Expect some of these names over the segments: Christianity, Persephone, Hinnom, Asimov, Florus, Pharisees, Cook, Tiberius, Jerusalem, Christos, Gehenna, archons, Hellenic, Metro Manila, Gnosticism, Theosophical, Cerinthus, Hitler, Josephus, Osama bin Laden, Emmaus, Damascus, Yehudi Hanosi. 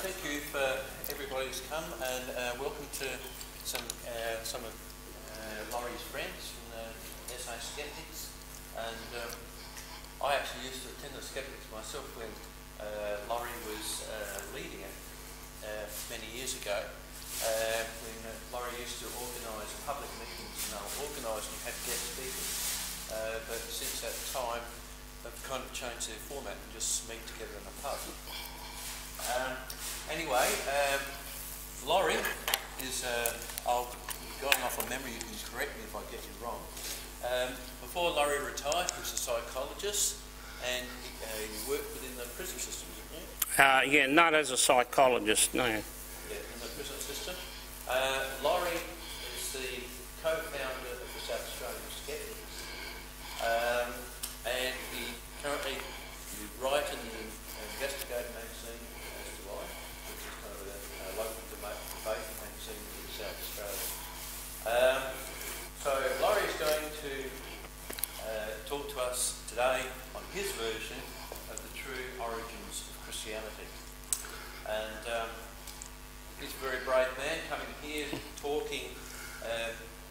thank you for everybody who's come, and welcome to some of Laurie's friends from the SA Skeptics. And I actually used to attend the Skeptics myself when Laurie was leading it many years ago. When Laurie used to organise public meetings, and they were organised and had guest speakers. But since that time, they've kind of changed their format and just meet together in a pub. Anyway, Laurie is, I'll going off on memory, you can correct me if I get you wrong. Before Laurie retired, he was a psychologist, and he worked within the prison system, didn't you? Yeah, not as a psychologist, no. Yeah, in the prison system. Laurie is the co-founder of the South Australian Skeptics, and he currently writes and investigates magazine as do I, which is kind of a local debate magazine in South Australia. So Laurie is going to talk to us today on his version of the true origins of Christianity. And he's a very brave man coming here talking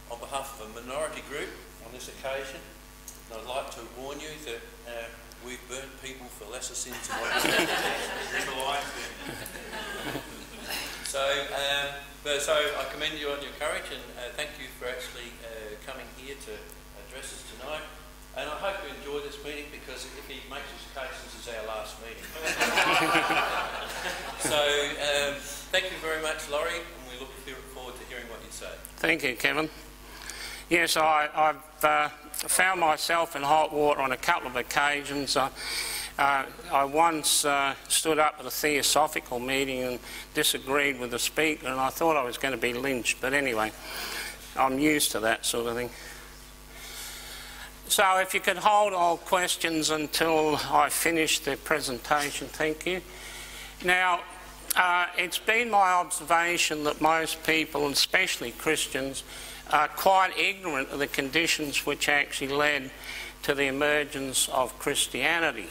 on behalf of a minority group on this occasion. And I'd like to warn you that we've burnt people for lesser sins than what So I commend you on your courage, and thank you for actually coming here to address us tonight. And I hope you enjoy this meeting, because if he makes his case, this is our last meeting. So thank you very much, Laurie, and we look forward to hearing what you say. Thank you, Kevin. Yes, I've found myself in hot water on a couple of occasions. I once stood up at a Theosophical meeting and disagreed with the speaker, and I thought I was going to be lynched, but anyway, I'm used to that sort of thing. So if you could hold all questions until I finish the presentation, thank you. Now, it's been my observation that most people, and especially Christians, are quite ignorant of the conditions which actually led to the emergence of Christianity.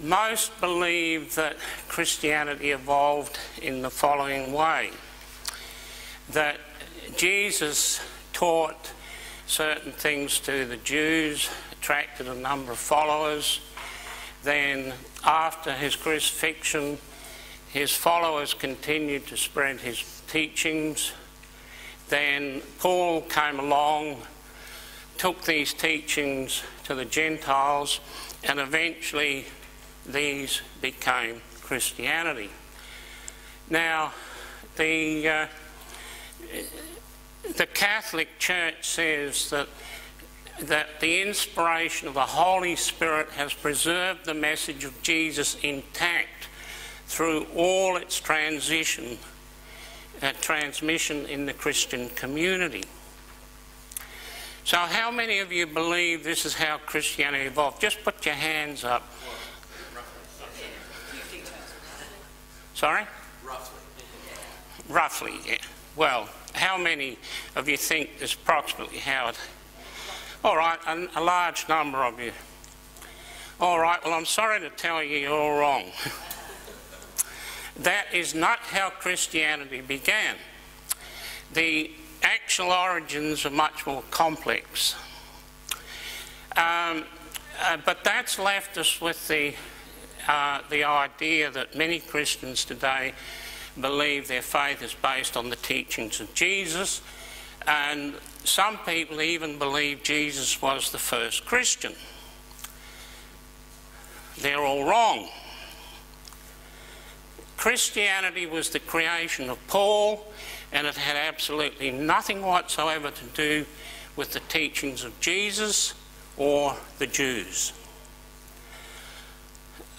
Most believe that Christianity evolved in the following way: that Jesus taught certain things to the Jews, attracted a number of followers. Then after his crucifixion, his followers continued to spread his teachings. Then Paul came along, took these teachings to the Gentiles, and eventually these became Christianity. Now, the Catholic Church says that the inspiration of the Holy Spirit has preserved the message of Jesus intact through all its transmission in the Christian community. So how many of you believe this is how Christianity evolved? Just put your hands up. Sorry? Roughly. Roughly, yeah. Well, how many of you think is approximately how it... All right, a large number of you. All right, well, I'm sorry to tell you you're all wrong. That is not how Christianity began. The actual origins are much more complex. But that's left us with the idea that many Christians today believe their faith is based on the teachings of Jesus, and some people even believe Jesus was the first Christian. They're all wrong. Christianity was the creation of Paul, and it had absolutely nothing whatsoever to do with the teachings of Jesus or the Jews.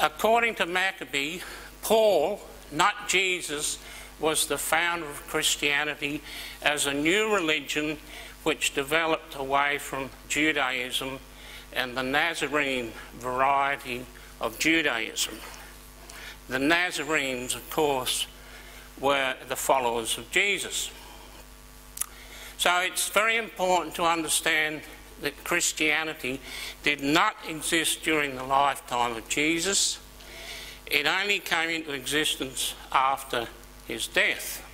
According to Maccabee, Paul, not Jesus, was the founder of Christianity as a new religion which developed away from Judaism and the Nazarene variety of Judaism. The Nazarenes, of course, were the followers of Jesus. So it's very important to understand that Christianity did not exist during the lifetime of Jesus. It only came into existence after his death.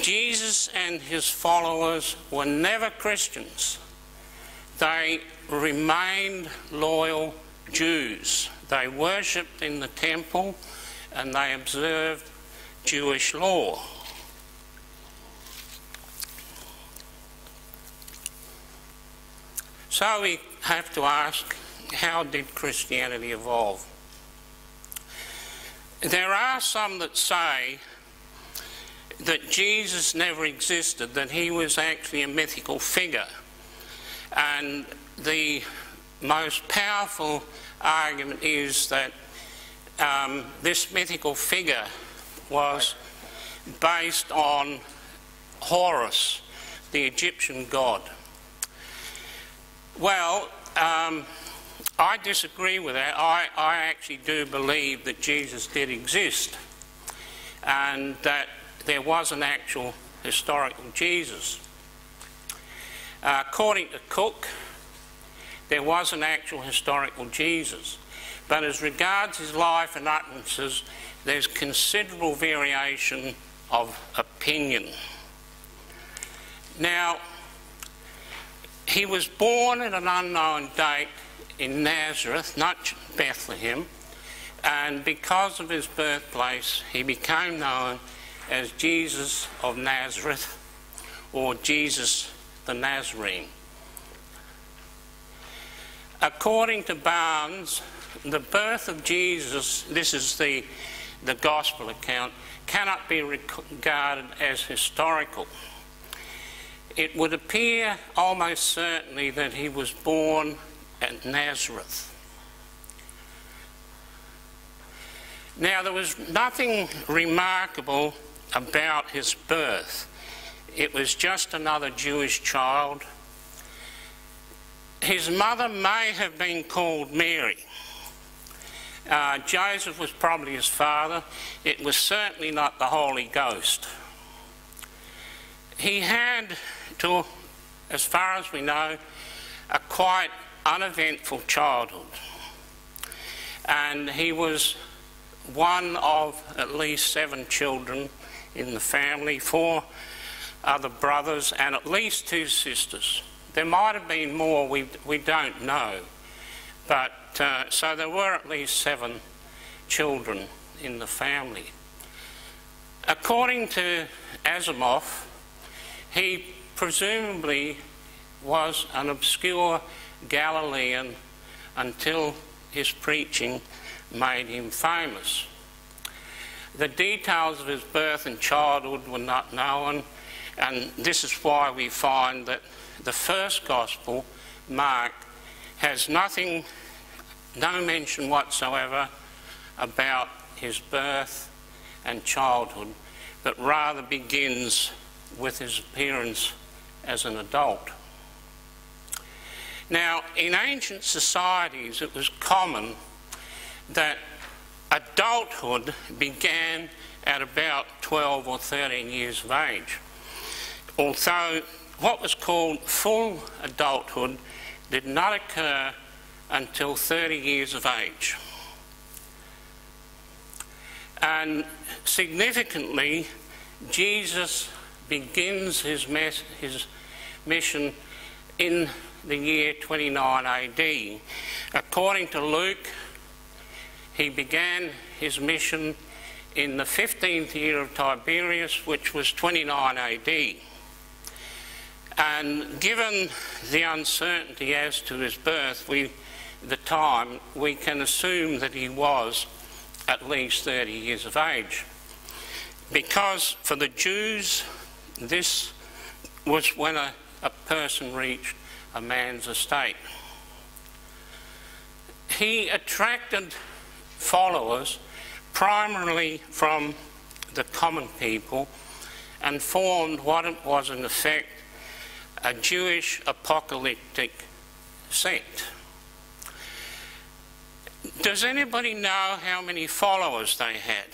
Jesus and his followers were never Christians. They remained loyal Jews. They worshipped in the temple and they observed Jewish law. So we have to ask, how did Christianity evolve? There are some that say that Jesus never existed, that he was actually a mythical figure. And the most powerful argument is that this mythical figure was based on Horus, the Egyptian god. Well, I disagree with that. I actually do believe that Jesus did exist and that there was an actual historical Jesus. According to Cook, there was an actual historical Jesus, but as regards his life and utterances, there's considerable variation of opinion. Now, he was born at an unknown date in Nazareth, not Bethlehem, and because of his birthplace, he became known as Jesus of Nazareth, or Jesus the Nazarene. According to Barnes, the birth of Jesus, this is the Gospel account, cannot be regarded as historical. It would appear almost certainly that he was born at Nazareth. Now, there was nothing remarkable about his birth. It was just another Jewish child. His mother may have been called Mary. Joseph was probably his father. It was certainly not the Holy Ghost. He had, to, as far as we know, a quite uneventful childhood. And he was one of at least 7 children in the family, 4 other brothers and at least 2 sisters. There might have been more, we don't know, but so there were at least 7 children in the family. According to Asimov, he presumably was an obscure Galilean until his preaching made him famous. The details of his birth and childhood were not known, and this is why we find that the first Gospel, Mark, has nothing, no mention whatsoever about his birth and childhood, but rather begins with his appearance as an adult. Now, in ancient societies, it was common that adulthood began at about 12 or 13 years of age, although what was called full adulthood did not occur until 30 years of age. And significantly, Jesus begins his mission in the year 29 AD. According to Luke, he began his mission in the 15th year of Tiberius, which was 29 AD. And given the uncertainty as to his birth, we can assume that he was at least 30 years of age. Because for the Jews, this was when a person reached a man's estate. He attracted followers primarily from the common people and formed what it was in effect a Jewish apocalyptic sect. Does anybody know how many followers they had?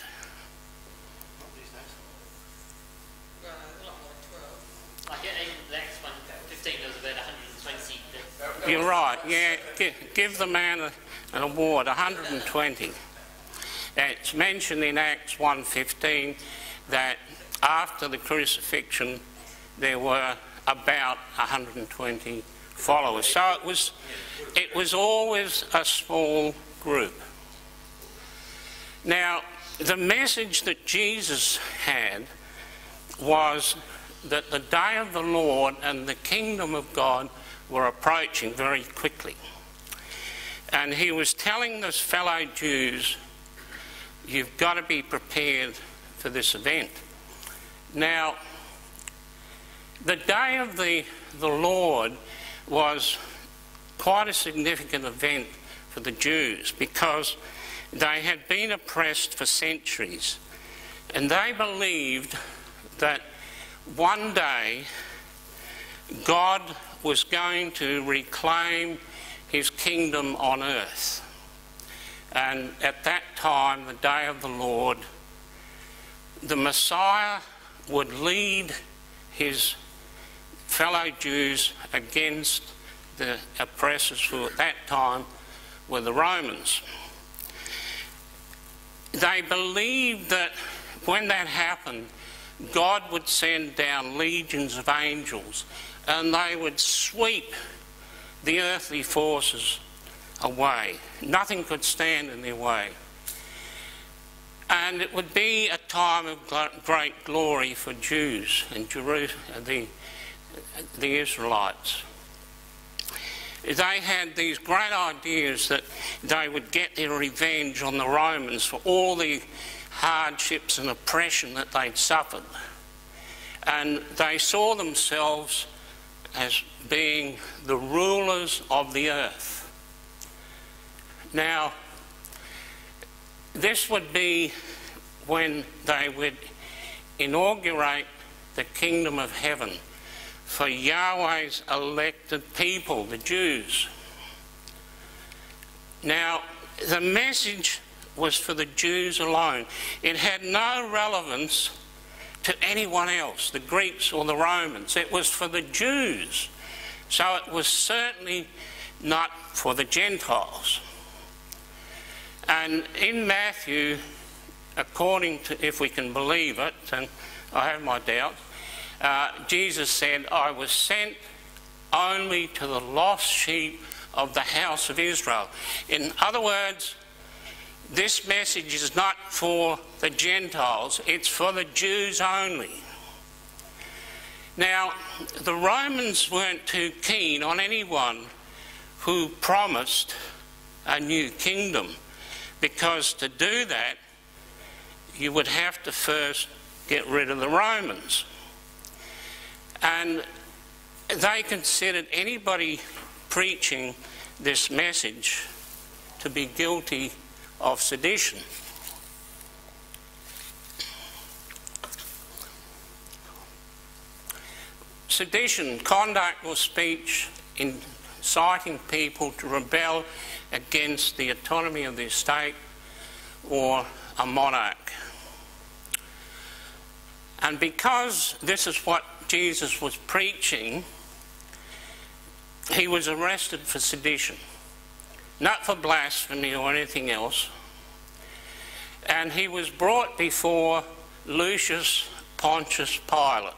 Well, a lot more than 12. I get the next one, 15, there was about 120. You're right, yeah. Give the man an award, 120. It's mentioned in Acts 1:15 that after the crucifixion there were about 120 followers. So it was always a small group. Now, the message that Jesus had was that the day of the Lord and the kingdom of God were approaching very quickly. And he was telling his fellow Jews, you've got to be prepared for this event. Now, the day of the Lord was quite a significant event for the Jews because they had been oppressed for centuries, and they believed that one day God was going to reclaim his kingdom on earth. And at that time, the day of the Lord, the Messiah would lead his fellow Jews against the oppressors, who at that time were the Romans. They believed that when that happened, God would send down legions of angels and they would sweep the earthly forces away. Nothing could stand in their way. And it would be a time of great glory for Jews and the Israelites. They had these great ideas that they would get their revenge on the Romans for all the hardships and oppression that they'd suffered. And they saw themselves as being the rulers of the earth. Now, this would be when they would inaugurate the kingdom of heaven for Yahweh's elected people, the Jews. Now, the message was for the Jews alone. It had no relevance to anyone else, the Greeks or the Romans. It was for the Jews. So it was certainly not for the Gentiles. And in Matthew, according to, if we can believe it, and I have my doubts, Jesus said, I was sent only to the lost sheep of the house of Israel. In other words, this message is not for the Gentiles, it's for the Jews only. Now, the Romans weren't too keen on anyone who promised a new kingdom, because to do that, you would have to first get rid of the Romans. And they considered anybody preaching this message to be guilty of sedition. Sedition, conduct or speech inciting people to rebel against the autonomy of the state or a monarch. And because this is what Jesus was preaching, he was arrested for sedition, not for blasphemy or anything else. And he was brought before Lucius Pontius Pilate,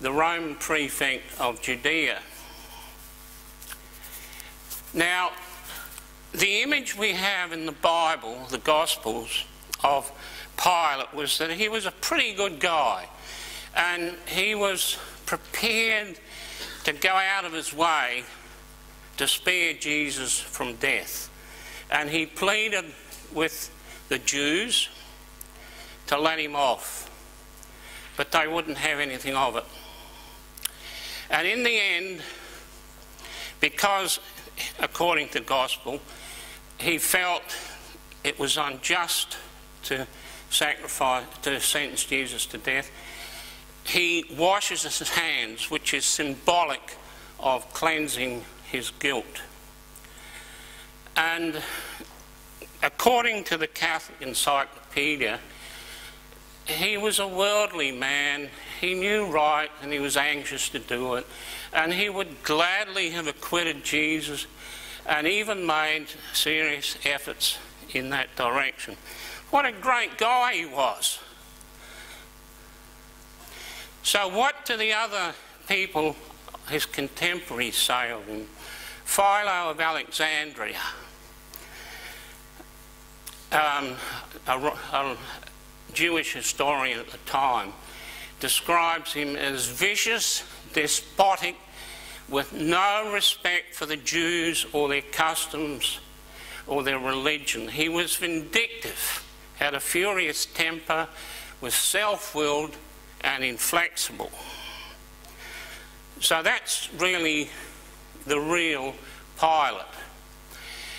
the Roman prefect of Judea. Now, the image we have in the Bible, the Gospels, of Pilate was that he was a pretty good guy. And he was prepared to go out of his way to spare Jesus from death. And he pleaded with the Jews to let him off, but they wouldn't have anything of it. And in the end, because according to the Gospel, he felt it was unjust to sacrifice, to sentence Jesus to death, he washes his hands, which is symbolic of cleansing his guilt. And according to the Catholic Encyclopedia, he was a worldly man. He knew right and he was anxious to do it. And he would gladly have acquitted Jesus and even made serious efforts in that direction. What a great guy he was. So what do the other people, his contemporaries, say of him? Philo of Alexandria, a Jewish historian at the time, describes him as vicious, despotic, with no respect for the Jews or their customs or their religion. He was vindictive, had a furious temper, was self-willed and inflexible. So that's really the real Pilate.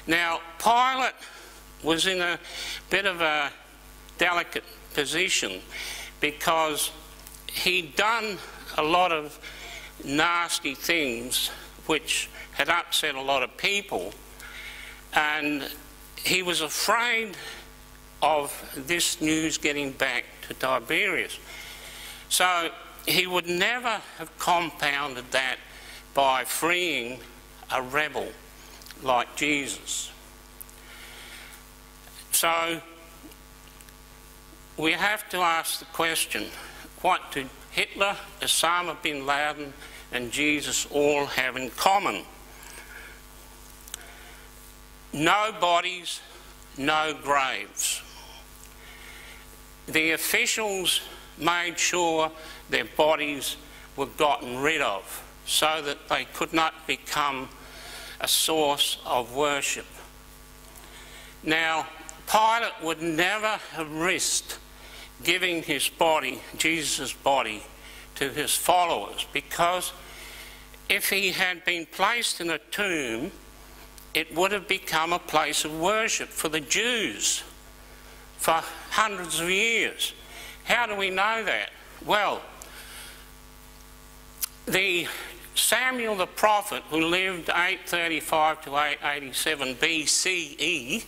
Now, Pilate was in a bit of a delicate position because he'd done a lot of nasty things which had upset a lot of people, and he was afraid of this news getting back to Tiberius. So he would never have compounded that by freeing a rebel like Jesus. So we have to ask the question, what did Hitler, Osama bin Laden and Jesus all have in common? No bodies, no graves. The officials made sure their bodies were gotten rid of so that they could not become a source of worship. Now, Pilate would never have risked giving his body, Jesus' body, to his followers, because if he had been placed in a tomb, it would have become a place of worship for the Jews for hundreds of years. How do we know that? Well, the Samuel the prophet, who lived 835 to 887 BCE,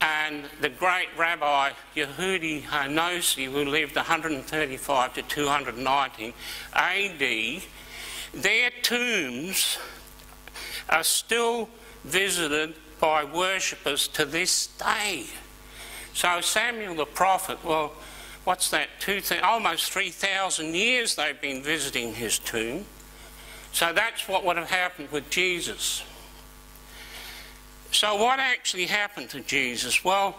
and the great Rabbi Yehudi Hanosi, who lived 135 to 290 AD, their tombs are still visited by worshippers to this day. So Samuel the prophet, well, what's that, almost 3,000 years they've been visiting his tomb. So that's what would have happened with Jesus. So what actually happened to Jesus? Well,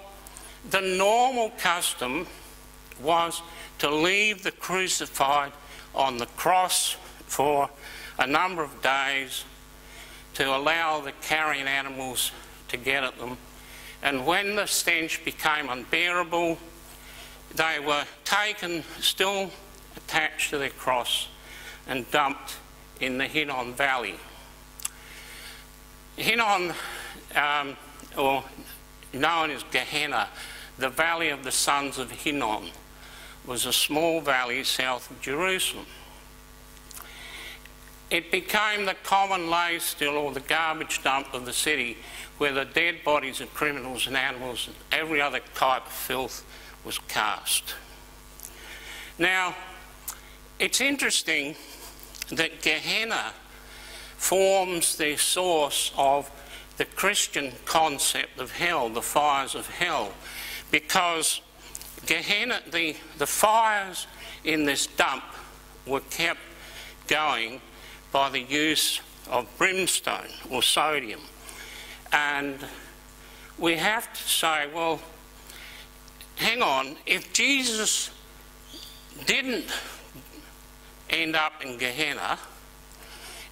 the normal custom was to leave the crucified on the cross for a number of days to allow the carrion animals to get at them. And when the stench became unbearable, they were taken, still attached to their cross, and dumped in the Hinnom Valley. Hinnom, or known as Gehenna, the Valley of the Sons of Hinnom, was a small valley south of Jerusalem. It became the common lay still, or the garbage dump of the city, where the dead bodies of criminals and animals and every other type of filth was cast. Now, it's interesting that Gehenna forms the source of the Christian concept of hell, the fires of hell, because Gehenna, the fires in this dump were kept going by the use of brimstone or sodium. And we have to say, well, hang on, if Jesus didn't end up in Gehenna,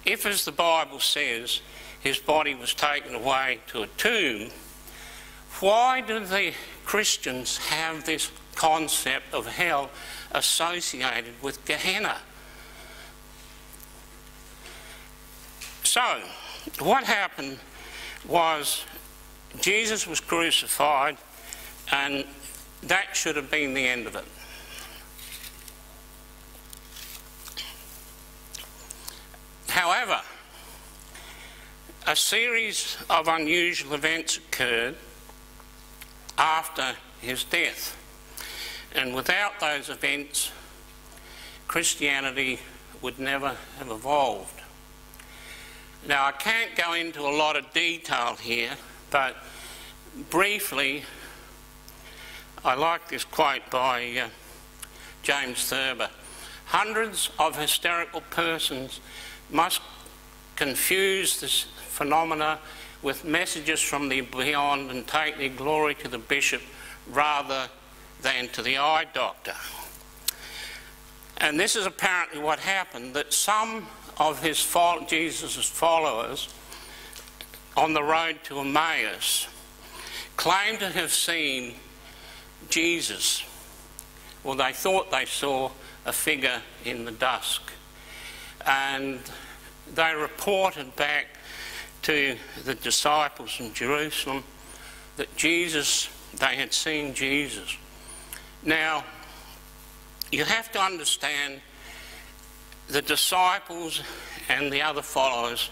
if, as the Bible says, his body was taken away to a tomb, why do the Christians have this concept of hell associated with Gehenna? So, what happened was Jesus was crucified, and that should have been the end of it. However, a series of unusual events occurred after his death, and without those events, Christianity would never have evolved. Now, I can't go into a lot of detail here, but briefly, I like this quote by James Thurber. Hundreds of hysterical persons must confuse this phenomena with messages from the beyond and take their glory to the bishop rather than to the eye doctor. And this is apparently what happened, that some of his Jesus' followers on the road to Emmaus claimed to have seen Jesus. Well, they thought they saw a figure in the dusk. And they reported back to the disciples in Jerusalem that they had seen Jesus. Now, you have to understand the disciples and the other followers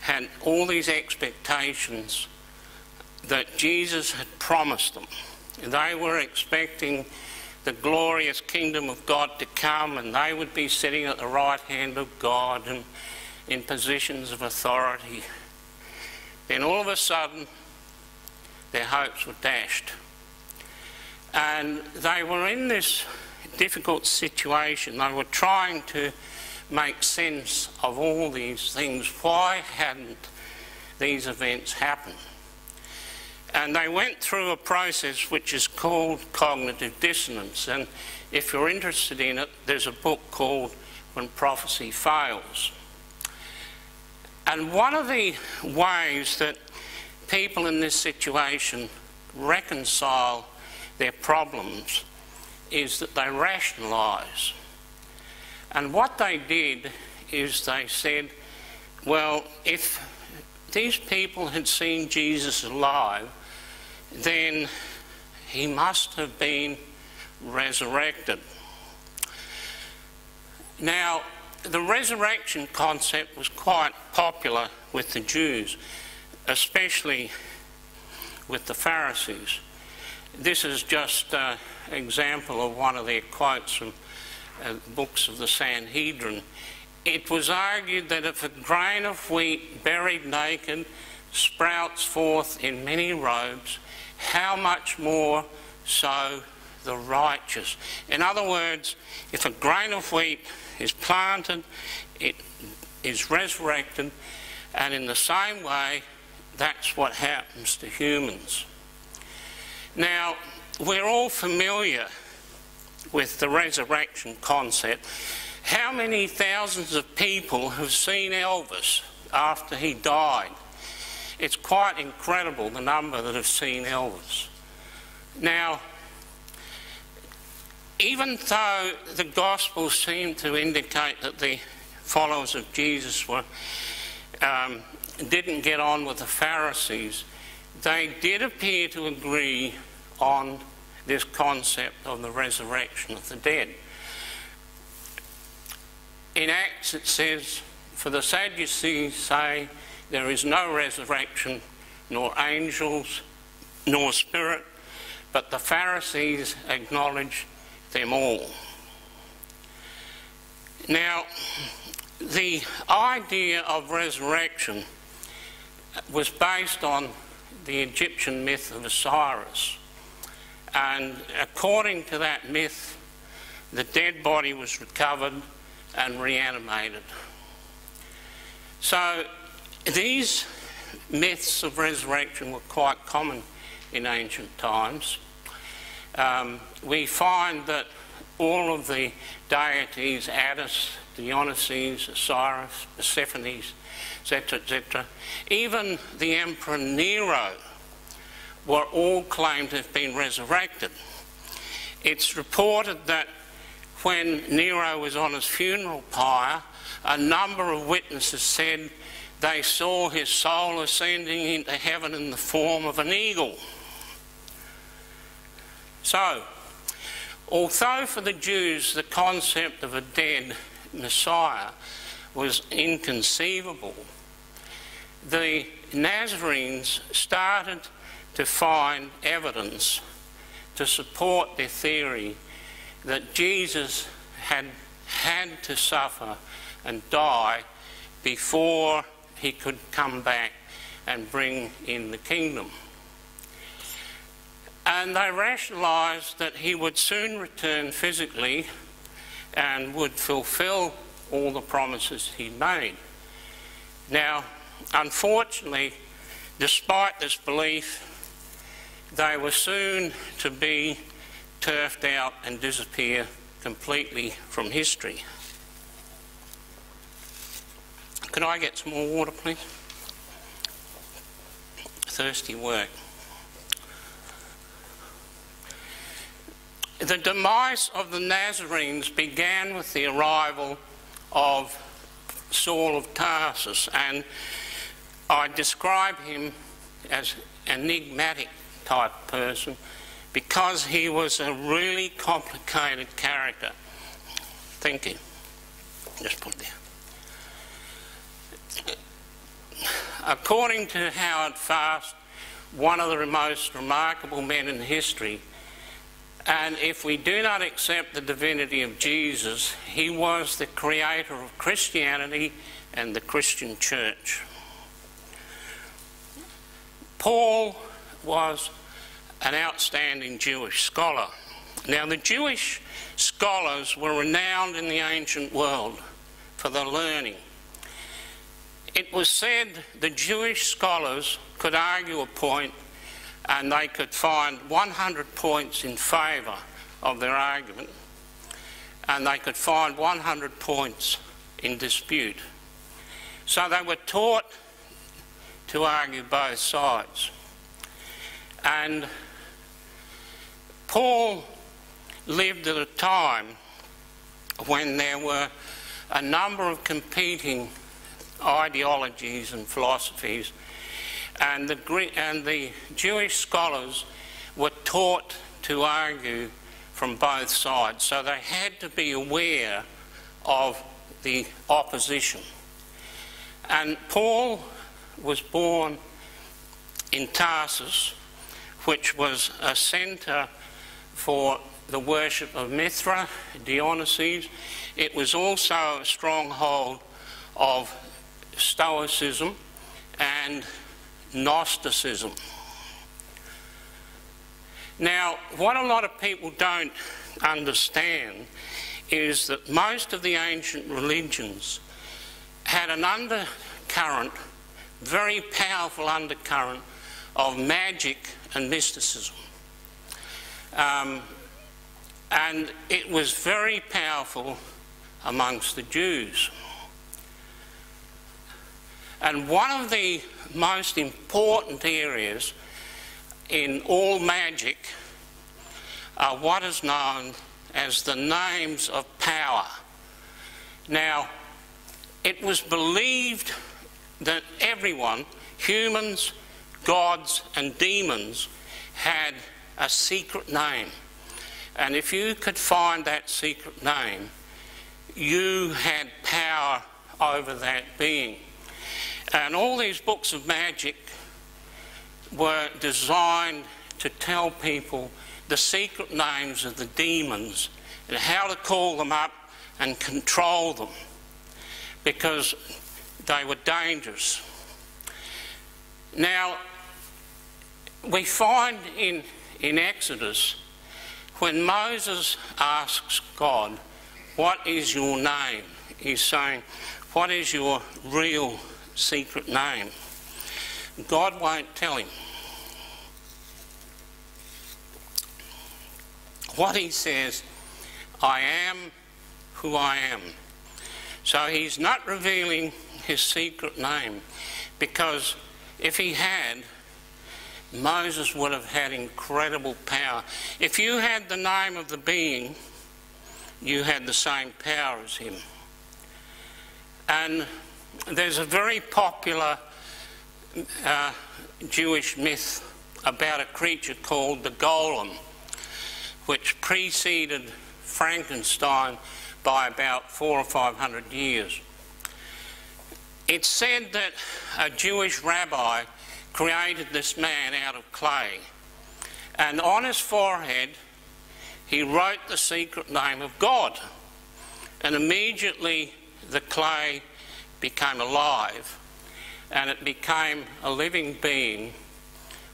had all these expectations that Jesus had promised them. They were expecting the glorious kingdom of God to come, and they would be sitting at the right hand of God and in positions of authority. Then all of a sudden, their hopes were dashed. And they were in this difficult situation. They were trying to make sense of all these things. Why hadn't these events happened? And they went through a process which is called cognitive dissonance. And if you're interested in it, there's a book called When Prophecy Fails. And one of the ways that people in this situation reconcile their problems is that they rationalise. And what they did is they said, well, if these people had seen Jesus alive, then he must have been resurrected. Now, the resurrection concept was quite popular with the Jews, especially with the Pharisees. This is just an example of one of their quotes from books of the Sanhedrin. It was argued that if a grain of wheat buried naked sprouts forth in many robes, how much more so the righteous? In other words, if a grain of wheat is planted, it is resurrected, and in the same way, that's what happens to humans. Now, we're all familiar with the resurrection concept. How many thousands of people have seen Elvis after he died? It's quite incredible, the number that have seen Elvis. Now, even though the Gospels seem to indicate that the followers of Jesus were, didn't get on with the Pharisees, they did appear to agree on this concept of the resurrection of the dead. In Acts it says, for the Sadducees say there is no resurrection, nor angels, nor spirit, but the Pharisees acknowledge them all. Now, the idea of resurrection was based on the Egyptian myth of Osiris. And according to that myth, the dead body was recovered and reanimated. So these myths of resurrection were quite common in ancient times. We find that all of the deities, Attis, Dionysus, Osiris, Persephone, etc., etc., even the Emperor Nero were all claimed to have been resurrected. It's reported that when Nero was on his funeral pyre, a number of witnesses said they saw his soul ascending into heaven in the form of an eagle. So, although for the Jews the concept of a dead Messiah was inconceivable, the Nazarenes started to find evidence to support their theory that Jesus had to suffer and die before he could come back and bring in the kingdom. And they rationalized that he would soon return physically and would fulfill all the promises he made. Now, unfortunately, despite this belief, they were soon to be turfed out and disappear completely from history. Could I get some more water, please? Thirsty work. The demise of the Nazarenes began with the arrival of Saul of Tarsus, and I describe him as an enigmatic type person because he was a really complicated character. Thank you. Just put it there. According to Howard Fast, one of the most remarkable men in history, and if we do not accept the divinity of Jesus, he was the creator of Christianity and the Christian church. Paul was an outstanding Jewish scholar. Now, the Jewish scholars were renowned in the ancient world for their learning. It was said the Jewish scholars could argue a point and they could find 100 points in favour of their argument, and they could find 100 points in dispute. So they were taught to argue both sides. And Paul lived at a time when there were a number of competing ideologies and philosophies, and the Jewish scholars were taught to argue from both sides, so they had to be aware of the opposition. And Paul was born in Tarsus, which was a centre for the worship of Mithra, Dionysus. It was also a stronghold of Stoicism and Gnosticism. Now, what a lot of people don't understand is that most of the ancient religions had an undercurrent, very powerful undercurrent, of magic and mysticism. And it was very powerful amongst the Jews. And one of the most important areas in all magic are what is known as the names of power. Now, it was believed that everyone, humans, gods and demons, had a secret name. And if you could find that secret name, you had power over that being. And all these books of magic were designed to tell people the secret names of the demons and how to call them up and control them, because they were dangerous. Now, we find in Exodus, when Moses asks God, "What is your name?" he's saying, "What is your real name? Secret name." God won't tell him. What he says, "I am who I am." So he's not revealing his secret name, because if he had, Moses would have had incredible power. If you had the name of the being, you had the same power as him. And there's a very popular Jewish myth about a creature called the golem, which preceded Frankenstein by about 400 or 500 years. It's said that a Jewish rabbi created this man out of clay, and on his forehead he wrote the secret name of God, and immediately the clay became alive and it became a living being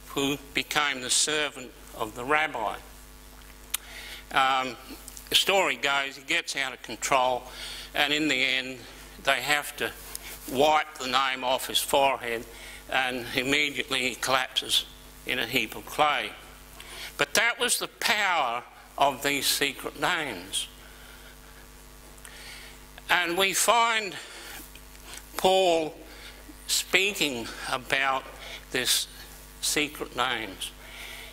who became the servant of the rabbi. The story goes, he gets out of control, and in the end, they have to wipe the name off his forehead, and immediately he collapses in a heap of clay. But that was the power of these secret names. And we find Paul speaking about this secret names.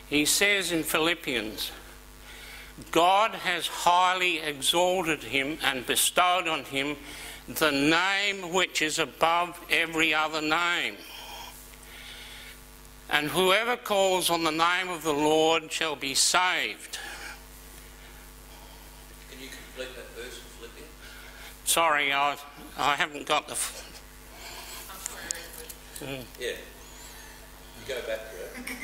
He says in Philippians, God has highly exalted him and bestowed on him the name which is above every other name. And whoever calls on the name of the Lord shall be saved. Can you complete that verse in Philippians? Sorry, I haven't got the... Yeah, you go back to it.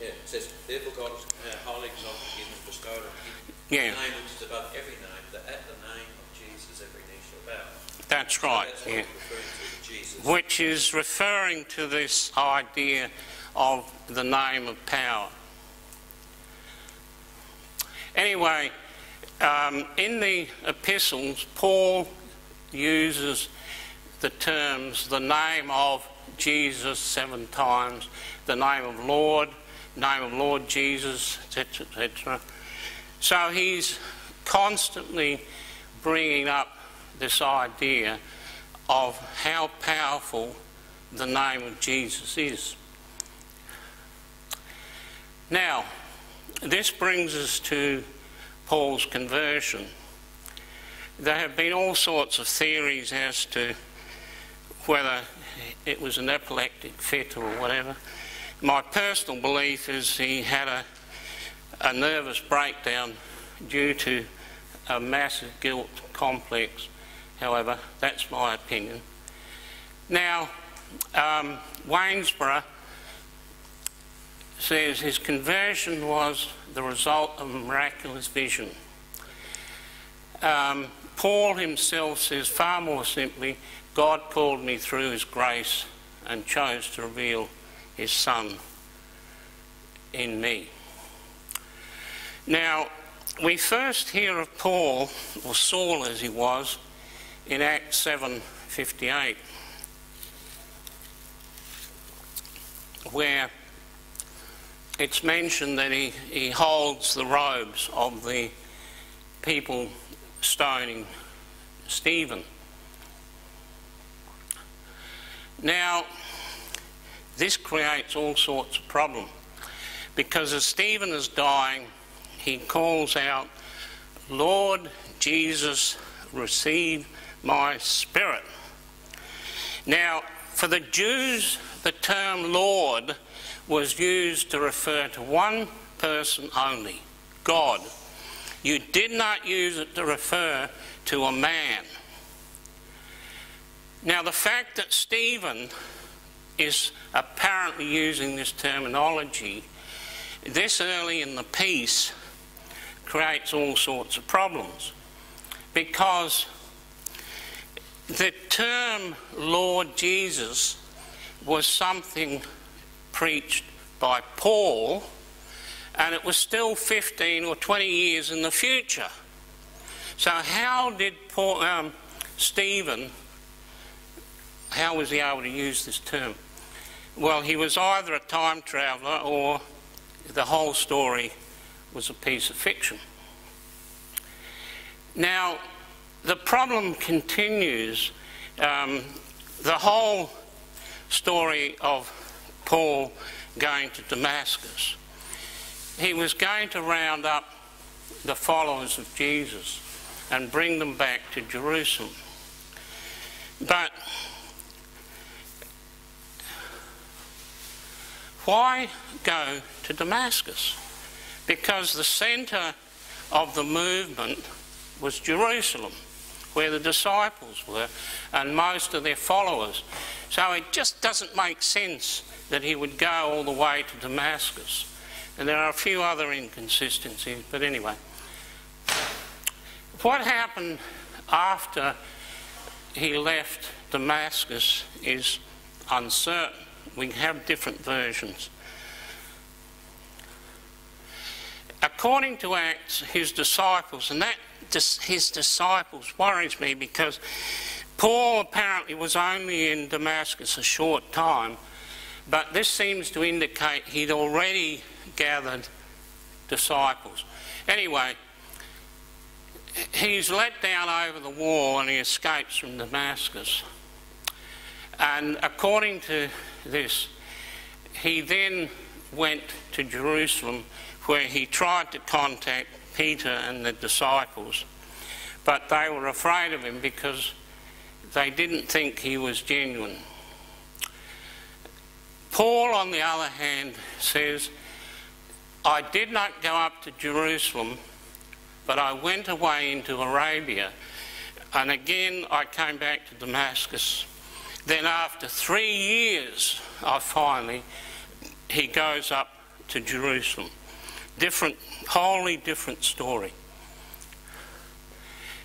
Yeah, it says, therefore God has highly exalted him and bestowed on him. Yeah. The name which is above every name, that at the name of Jesus every knee shall bow. That's right, so that's which is referring to this idea of the name of power. Anyway, in the epistles, Paul uses the terms the name of Jesus 7 times, the name of Lord Jesus, etc., etc. So he's constantly bringing up this idea of how powerful the name of Jesus is. Now, this brings us to Paul's conversion. There have been all sorts of theories as to whether it was an epileptic fit or whatever. My personal belief is he had a nervous breakdown due to a massive guilt complex. However, that's my opinion. Now, Waynesborough says his conversion was the result of a miraculous vision. Paul himself says far more simply, God called me through his grace and chose to reveal his son in me. Now, we first hear of Paul, or Saul as he was, in Acts 7:58, where it's mentioned that he holds the robes of the people stoning Stephen. Now, this creates all sorts of problems, because as Stephen is dying, he calls out, Lord Jesus, receive my spirit. Now, for the Jews, the term Lord was used to refer to one person only, God. You did not use it to refer to a man. Now, the fact that Stephen is apparently using this terminology this early in the piece creates all sorts of problems, because the term Lord Jesus was something preached by Paul, and it was still 15 or 20 years in the future. So how did Paul, Stephen, how was he able to use this term? Well, he was either a time traveller or the whole story was a piece of fiction. Now, the problem continues. The whole story of Paul going to Damascus. He was going to round up the followers of Jesus and bring them back to Jerusalem. But why go to Damascus? Because the centre of the movement was Jerusalem, where the disciples were and most of their followers. So it just doesn't make sense that he would go all the way to Damascus. And there are a few other inconsistencies, but anyway. What happened after he left Damascus is uncertain. We have different versions. According to Acts, his disciples, and that his disciples worries me because Paul apparently was only in Damascus a short time, but this seems to indicate he'd already gathered disciples. Anyway, he's let down over the wall and he escapes from Damascus. And according to this, he then went to Jerusalem, where he tried to contact Peter and the disciples, but they were afraid of him because they didn't think he was genuine. Paul, on the other hand, says, I did not go up to Jerusalem, but I went away into Arabia, and again I came back to Damascus. Then after 3 years, he goes up to Jerusalem. Different, wholly different story.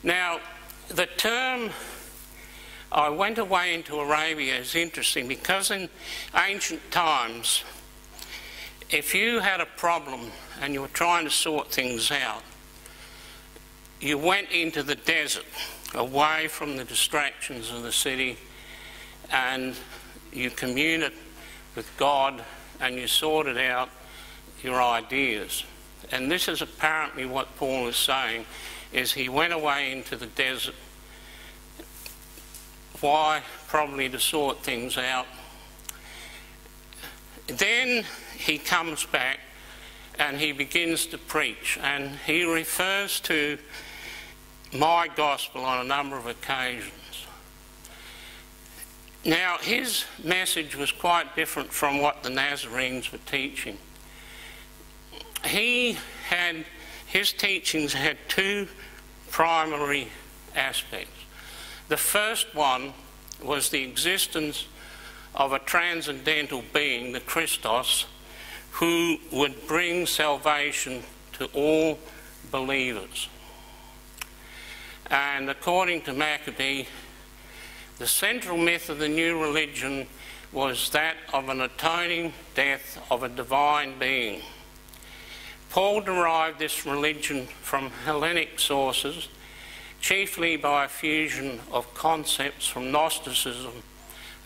Now, the term I went away into Arabia is interesting because in ancient times, if you had a problem and you were trying to sort things out, you went into the desert, away from the distractions of the city, and you communed with God and you sorted out your ideas. And this is apparently what Paul is saying, is he went away into the desert. Why? Probably to sort things out. Then he comes back and he begins to preach, and he refers to my gospel on a number of occasions. Now, his message was quite different from what the Nazarenes were teaching. His teachings had two primary aspects. The first one was the existence of a transcendental being, the Christos, who would bring salvation to all believers. And according to Maccabee, the central myth of the new religion was that of an atoning death of a divine being. Paul derived this religion from Hellenic sources, chiefly by a fusion of concepts from Gnosticism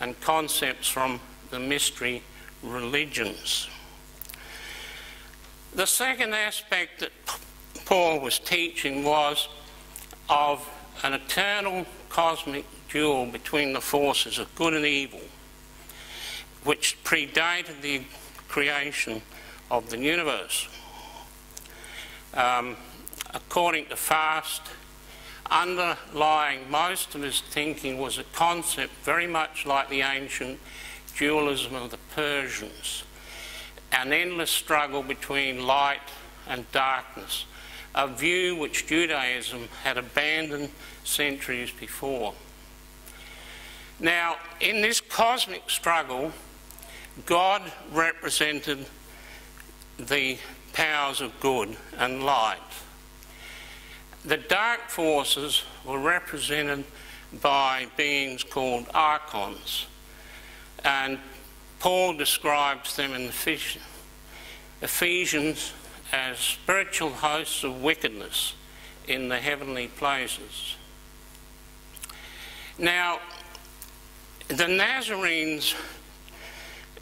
and concepts from the mystery religions. The second aspect that Paul was teaching was of an eternal cosmic duel between the forces of good and evil, which predated the creation of the universe. According to Fast, underlying most of his thinking was a concept very much like the ancient dualism of the Persians, an endless struggle between light and darkness, a view which Judaism had abandoned centuries before. Now, in this cosmic struggle, God represented the powers of good and light. The dark forces were represented by beings called archons, and Paul describes them in Ephesians as spiritual hosts of wickedness in the heavenly places. Now, the Nazarenes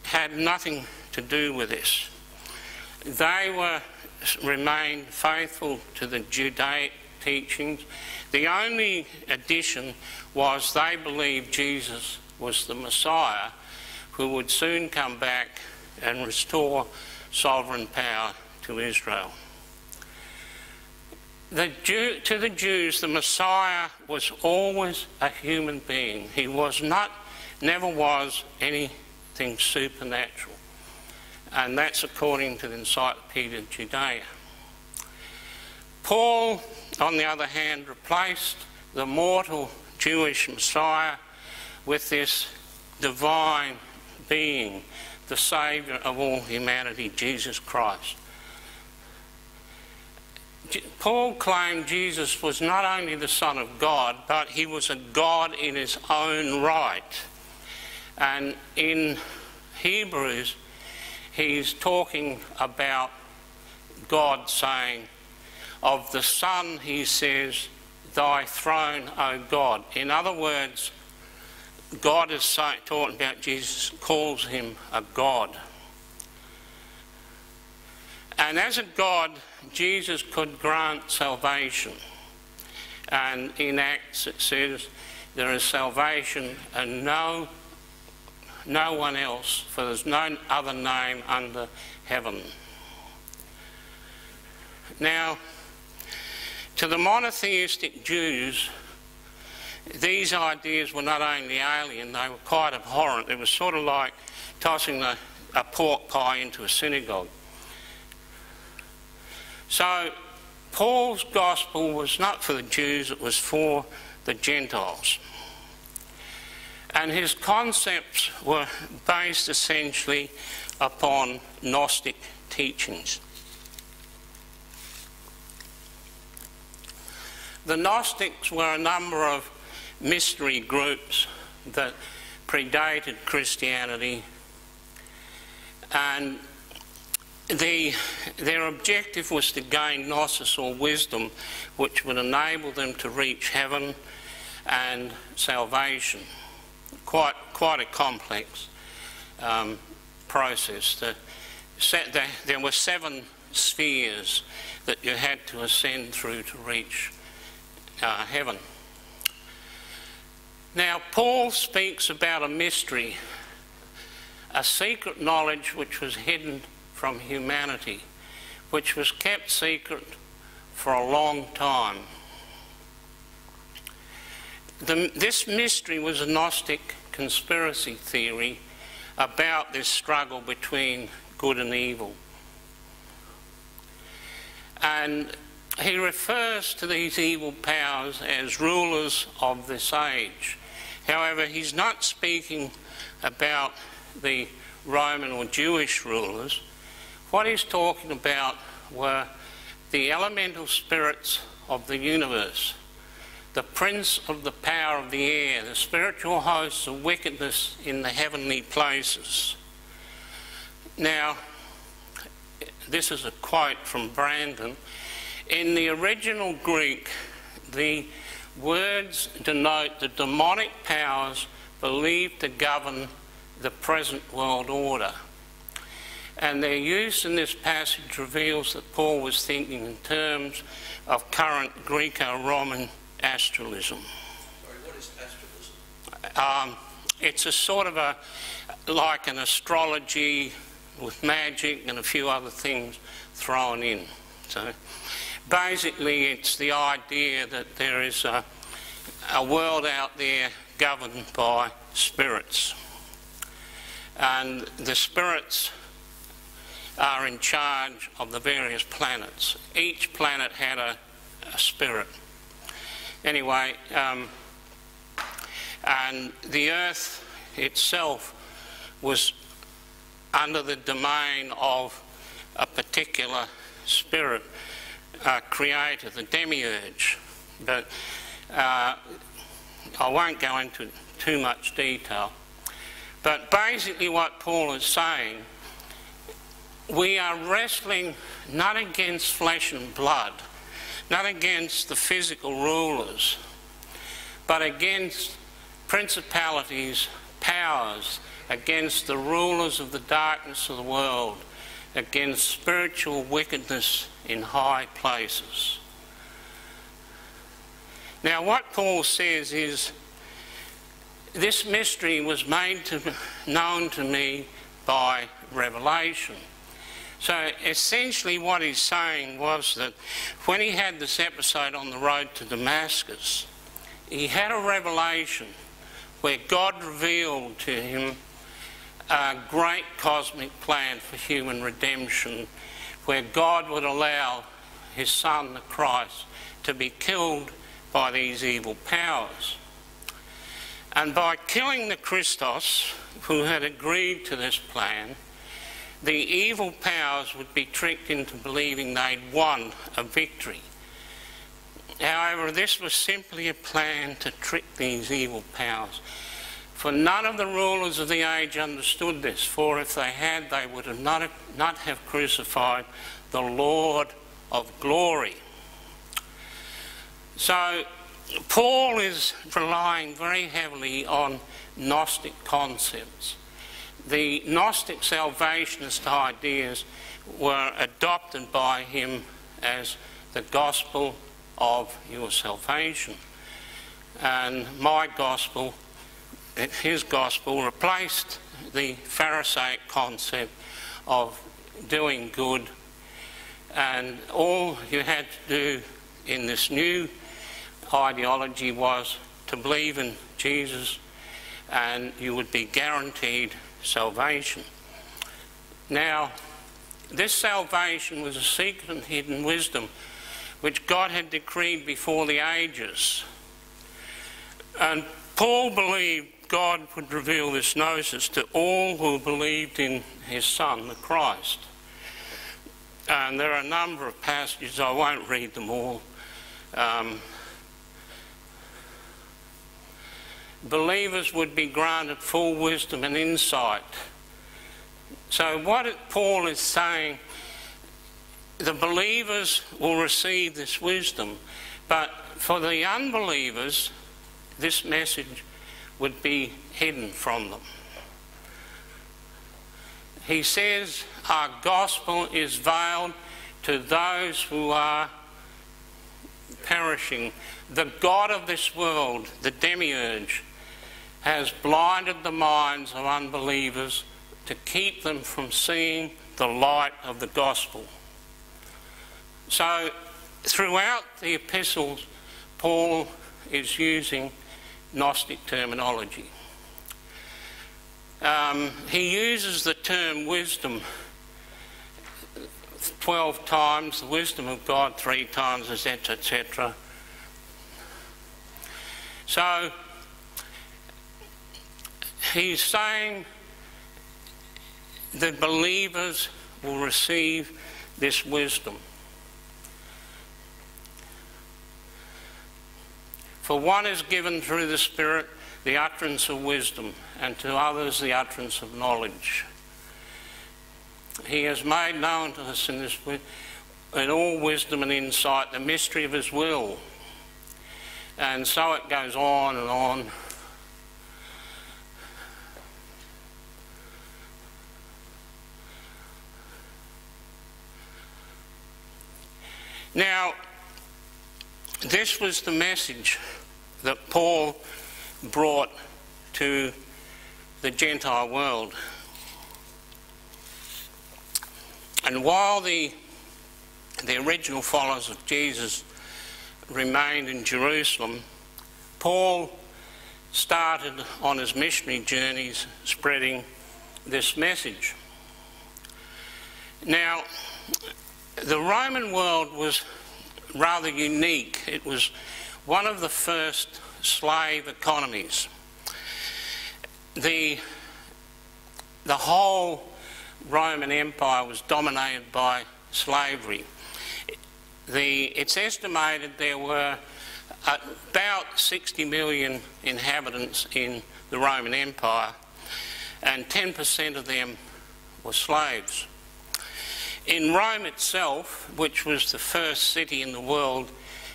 had nothing to do with this. They remained faithful to the Judaic teachings. The only addition was they believed Jesus was the Messiah who would soon come back and restore sovereign power to Israel. To the Jews, the Messiah was always a human being. He never was anything supernatural. And that's according to the Encyclopedia of Judea. Paul, on the other hand, replaced the mortal Jewish Messiah with this divine being, the Saviour of all humanity, Jesus Christ. Paul claimed Jesus was not only the Son of God, but he was a God in his own right. And in Hebrews, he's talking about God saying, of the Son, he says, thy throne, O God. In other words, God is talking about Jesus, calls him a God. And as a God, Jesus could grant salvation. And in Acts it says, there is salvation and no one else, for there's no other name under heaven. Now, to the monotheistic Jews, these ideas were not only alien, they were quite abhorrent. It was sort of like tossing a pork pie into a synagogue. So Paul's gospel was not for the Jews, it was for the Gentiles. And his concepts were based essentially upon Gnostic teachings. The Gnostics were a number of mystery groups that predated Christianity, and their objective was to gain gnosis or wisdom, which would enable them to reach heaven and salvation. Quite a complex process. There were 7 spheres that you had to ascend through to reach heaven. Now, Paul speaks about a mystery, a secret knowledge which was hidden from humanity, which was kept secret for a long time. This mystery was a Gnostic conspiracy theory about this struggle between good and evil. And he refers to these evil powers as rulers of this age. However, he's not speaking about the Roman or Jewish rulers. What he's talking about were the elemental spirits of the universe, the prince of the power of the air, the spiritual hosts of wickedness in the heavenly places. Now, this is a quote from Brandon. In the original Greek, the words denote the demonic powers believed to govern the present world order. And their use in this passage reveals that Paul was thinking in terms of current Greco-Roman astralism. Sorry, what is astralism? It's a sort of like an astrology with magic and a few other things thrown in. So basically, it's the idea that there is a world out there governed by spirits. And the spirits are in charge of the various planets. Each planet had a spirit. Anyway, and the earth itself was under the domain of a particular spirit creator, the demiurge. But I won't go into too much detail. But basically what Paul is saying, we are wrestling not against flesh and blood, not against the physical rulers, but against principalities, powers, against the rulers of the darkness of the world, against spiritual wickedness in high places. Now, what Paul says is, this mystery was made known to me by revelation. So essentially what he's saying was that when he had this episode on the road to Damascus, he had a revelation where God revealed to him a great cosmic plan for human redemption, where God would allow his son, the Christ, to be killed by these evil powers. And by killing the Christos, who had agreed to this plan, the evil powers would be tricked into believing they'd won a victory. However, this was simply a plan to trick these evil powers. For none of the rulers of the age understood this, for if they had, they would have not have crucified the Lord of glory. So Paul is relying very heavily on Gnostic concepts. The Gnostic salvationist ideas were adopted by him as the gospel of your salvation. And my gospel, his gospel, replaced the Pharisaic concept of doing good. And all you had to do in this new ideology was to believe in Jesus and you would be guaranteed salvation. Now, this salvation was a secret and hidden wisdom which God had decreed before the ages. And Paul believed God would reveal this gnosis to all who believed in his Son, the Christ. And there are a number of passages, I won't read them all. Believers would be granted full wisdom and insight. So what Paul is saying, the believers will receive this wisdom, but for the unbelievers, this message would be hidden from them. He says, our gospel is veiled to those who are perishing. The God of this world, the demiurge, has blinded the minds of unbelievers to keep them from seeing the light of the gospel. So throughout the epistles, Paul is using Gnostic terminology. He uses the term wisdom 12 times, the wisdom of God 3 times, etc., etc. So he's saying the believers will receive this wisdom. For one is given through the Spirit the utterance of wisdom, and to others the utterance of knowledge. He has made known to us in all wisdom and insight the mystery of his will. And so it goes on and on. Now, this was the message that Paul brought to the Gentile world. And while the original followers of Jesus remained in Jerusalem, Paul started on his missionary journeys spreading this message. Now, the Roman world was rather unique. It was one of the first slave economies. The whole Roman Empire was dominated by slavery. It's estimated there were about 60 million inhabitants in the Roman Empire, and 10% of them were slaves. In Rome itself, which was the first city in the world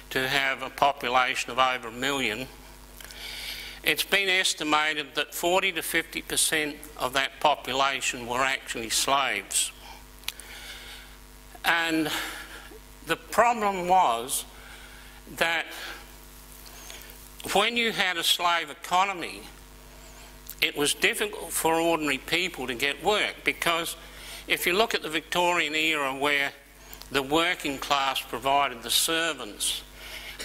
to have a population of over 1 million, it's been estimated that 40 to 50% of that population were actually slaves. And the problem was that when you had a slave economy, it was difficult for ordinary people to get work, because if you look at the Victorian era, where the working class provided the servants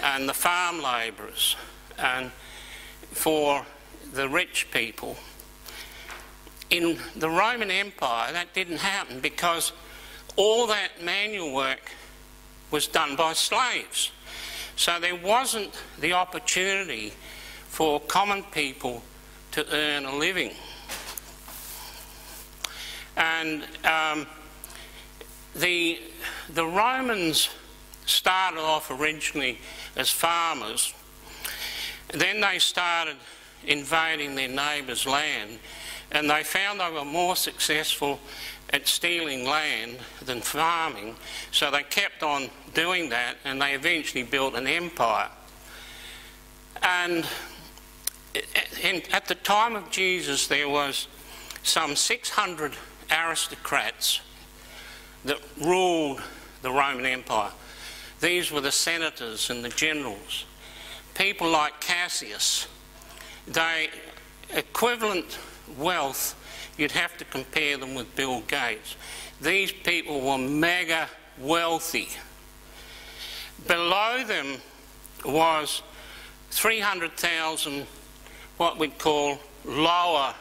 and the farm labourers and for the rich people, in the Roman Empire that didn't happen, because all that manual work was done by slaves. So there wasn't the opportunity for common people to earn a living. And the Romans started off originally as farmers. Then they started invading their neighbours' land, and they found they were more successful at stealing land than farming, so they kept on doing that, and they eventually built an empire. And at the time of Jesus, there was some 600 aristocrats that ruled the Roman Empire. These were the senators and the generals, people like Cassius. They equivalent wealth, you'd have to compare them with Bill Gates. These people were mega wealthy. Below them was 300,000 what we'd call lower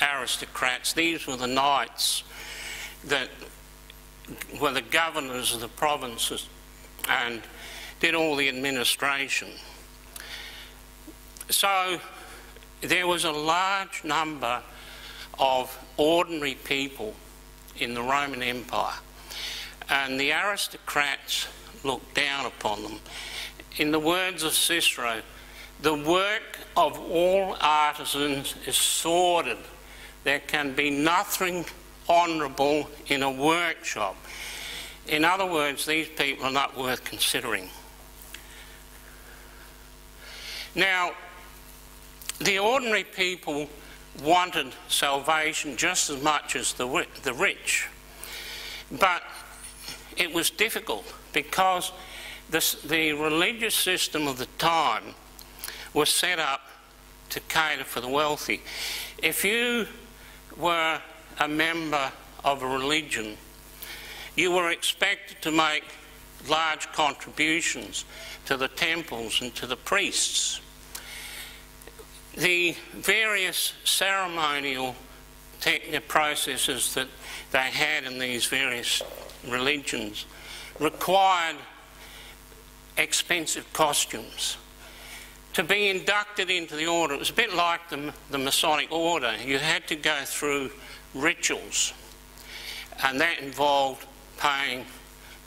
aristocrats. These were the knights that were the governors of the provinces and did all the administration. So there was a large number of ordinary people in the Roman Empire, and the aristocrats looked down upon them. In the words of Cicero, the work of all artisans is sordid. There can be nothing honourable in a workshop. In other words, these people are not worth considering. Now, the ordinary people wanted salvation just as much as the rich, but it was difficult because the religious system of the time was set up to cater for the wealthy. If you were a member of a religion, you were expected to make large contributions to the temples and to the priests. The various ceremonial processes that they had in these various religions required expensive costumes. To be inducted into the order, it was a bit like the Masonic order. You had to go through rituals, and that involved paying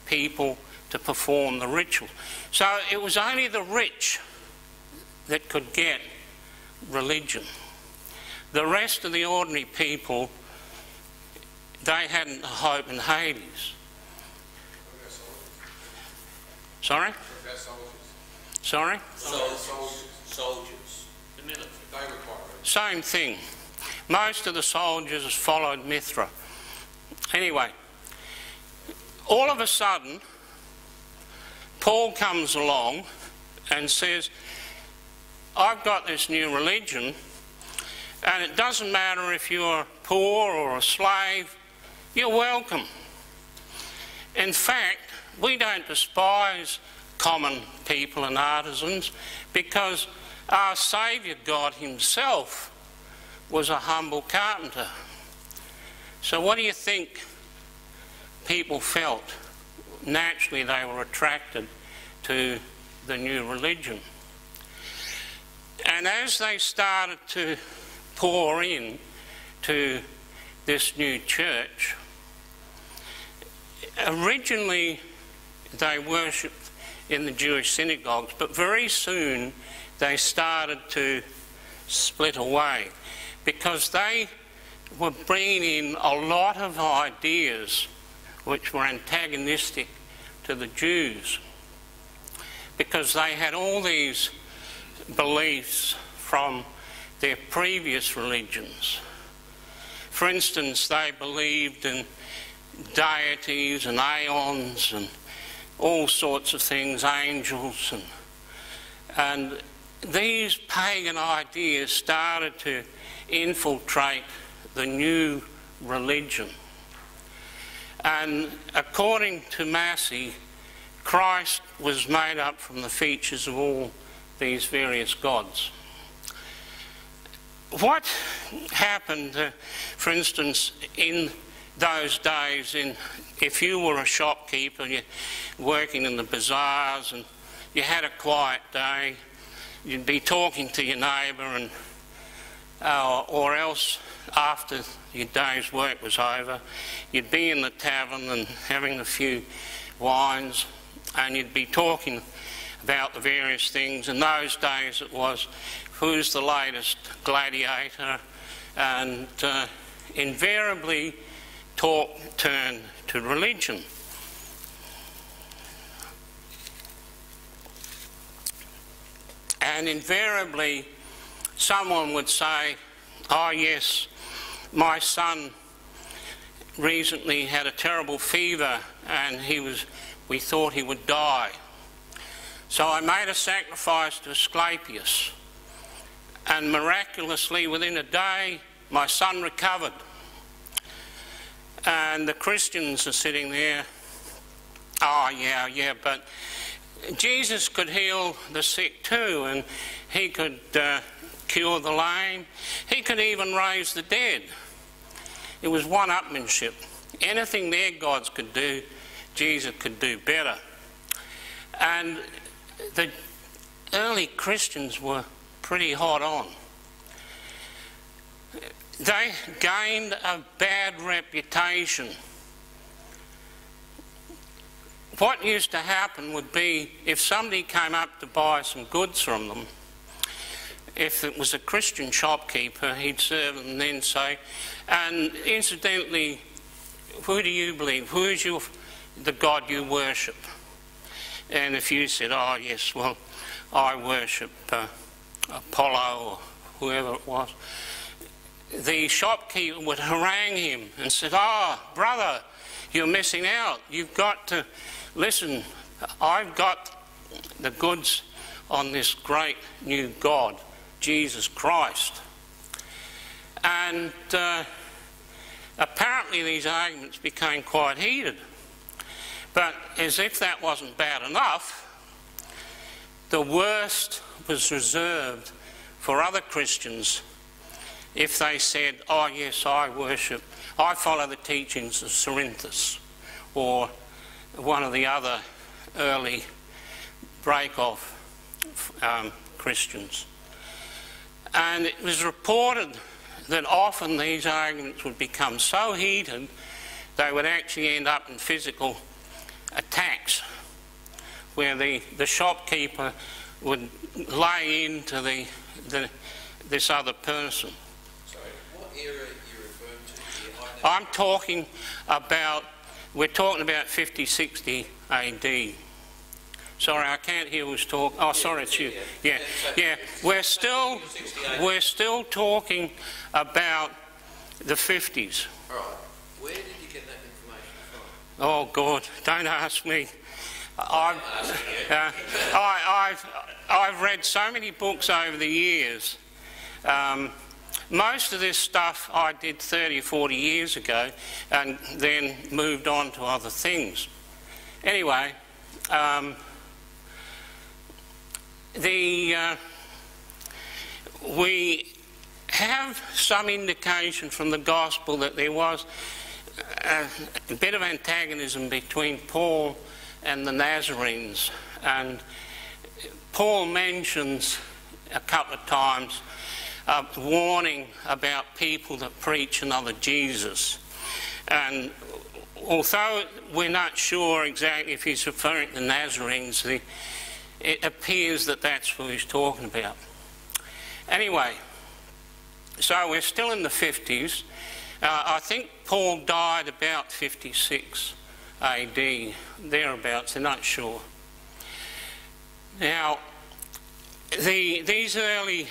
people to perform the ritual. So it was only the rich that could get religion. The rest of the ordinary people, they hadn't a hope in Hades. Sorry? Sorry? Soldiers. The military. Same thing. Most of the soldiers followed Mithra. Anyway, all of a sudden, Paul comes along and says, I've got this new religion, and it doesn't matter if you're poor or a slave, you're welcome. In fact, we don't despise common people and artisans, because our Saviour God himself was a humble carpenter. So what do you think people felt? Naturally, they were attracted to the new religion. And as they started to pour in to this new church, originally they worshipped in the Jewish synagogues, but very soon they started to split away because they were bringing in a lot of ideas which were antagonistic to the Jews, because they had all these beliefs from their previous religions. For instance, they believed in deities and aeons and all sorts of things, angels, and these pagan ideas started to infiltrate the new religion. And according to Massey, Christ was made up from the features of all these various gods. What happened, for instance, in those days, if you were a shopkeeper, you're working in the bazaars and you had a quiet day, you'd be talking to your neighbour and or else after your day's work was over, you'd be in the tavern and having a few wines, and you'd be talking about the various things. In those days it was, who's the latest gladiator? And invariably talk turned to religion. And invariably someone would say, oh yes, my son recently had a terrible fever and we thought he would die. So I made a sacrifice to Asclepius, and miraculously within a day my son recovered. And the Christians are sitting there, oh yeah, yeah, but Jesus could heal the sick too, and he could cure the lame, he could even raise the dead. It was one-upmanship. Anything their gods could do, Jesus could do better. And the early Christians were pretty hot on. They gained a bad reputation. What used to happen would be, if somebody came up to buy some goods from them, if it was a Christian shopkeeper, he'd serve them and then say, and incidentally, who do you believe? Who is the God you worship? And if you said, oh yes, well, I worship Apollo, or whoever it was, the shopkeeper would harangue him and said, oh brother, you're missing out. You've got to listen, I've got the goods on this great new God, Jesus Christ. And apparently these arguments became quite heated. But as if that wasn't bad enough, the worst was reserved for other Christians if they said, oh yes, I follow the teachings of Cerinthus, or one of the other early break-off Christians. And it was reported that often these arguments would become so heated they would actually end up in physical attacks, where the shopkeeper would lay into this other person. Sorry, what era are you referring to here? We're talking about 50, 60 AD. Sorry, I can't hear who's talking. Oh, yeah, sorry, it's you. Yeah, yeah. We're still talking about the 50s. All right. Where did you get that information from? Oh God, don't ask me. I've read so many books over the years. Most of this stuff I did 30, 40 years ago, and then moved on to other things. Anyway. We have some indication from the Gospel that there was a bit of antagonism between Paul and the Nazarenes, and Paul mentions a couple of times a warning about people that preach another Jesus. And although we're not sure exactly if he's referring to the Nazarenes, it appears that that's who he's talking about. Anyway, so we're still in the 50s. I think Paul died about 56 AD, thereabouts, they're not sure. Now, these early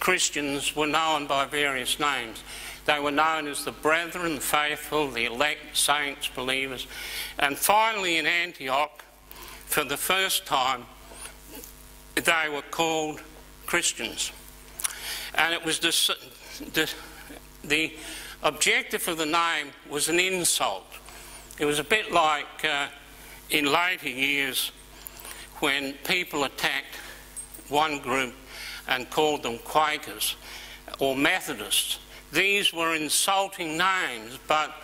Christians were known by various names. They were known as the Brethren, the Faithful, the Elect, Saints, Believers. And finally in Antioch, for the first time, they were called Christians. And it was the objective of the name was an insult. It was a bit like in later years when people attacked one group and called them Quakers or Methodists. These were insulting names, but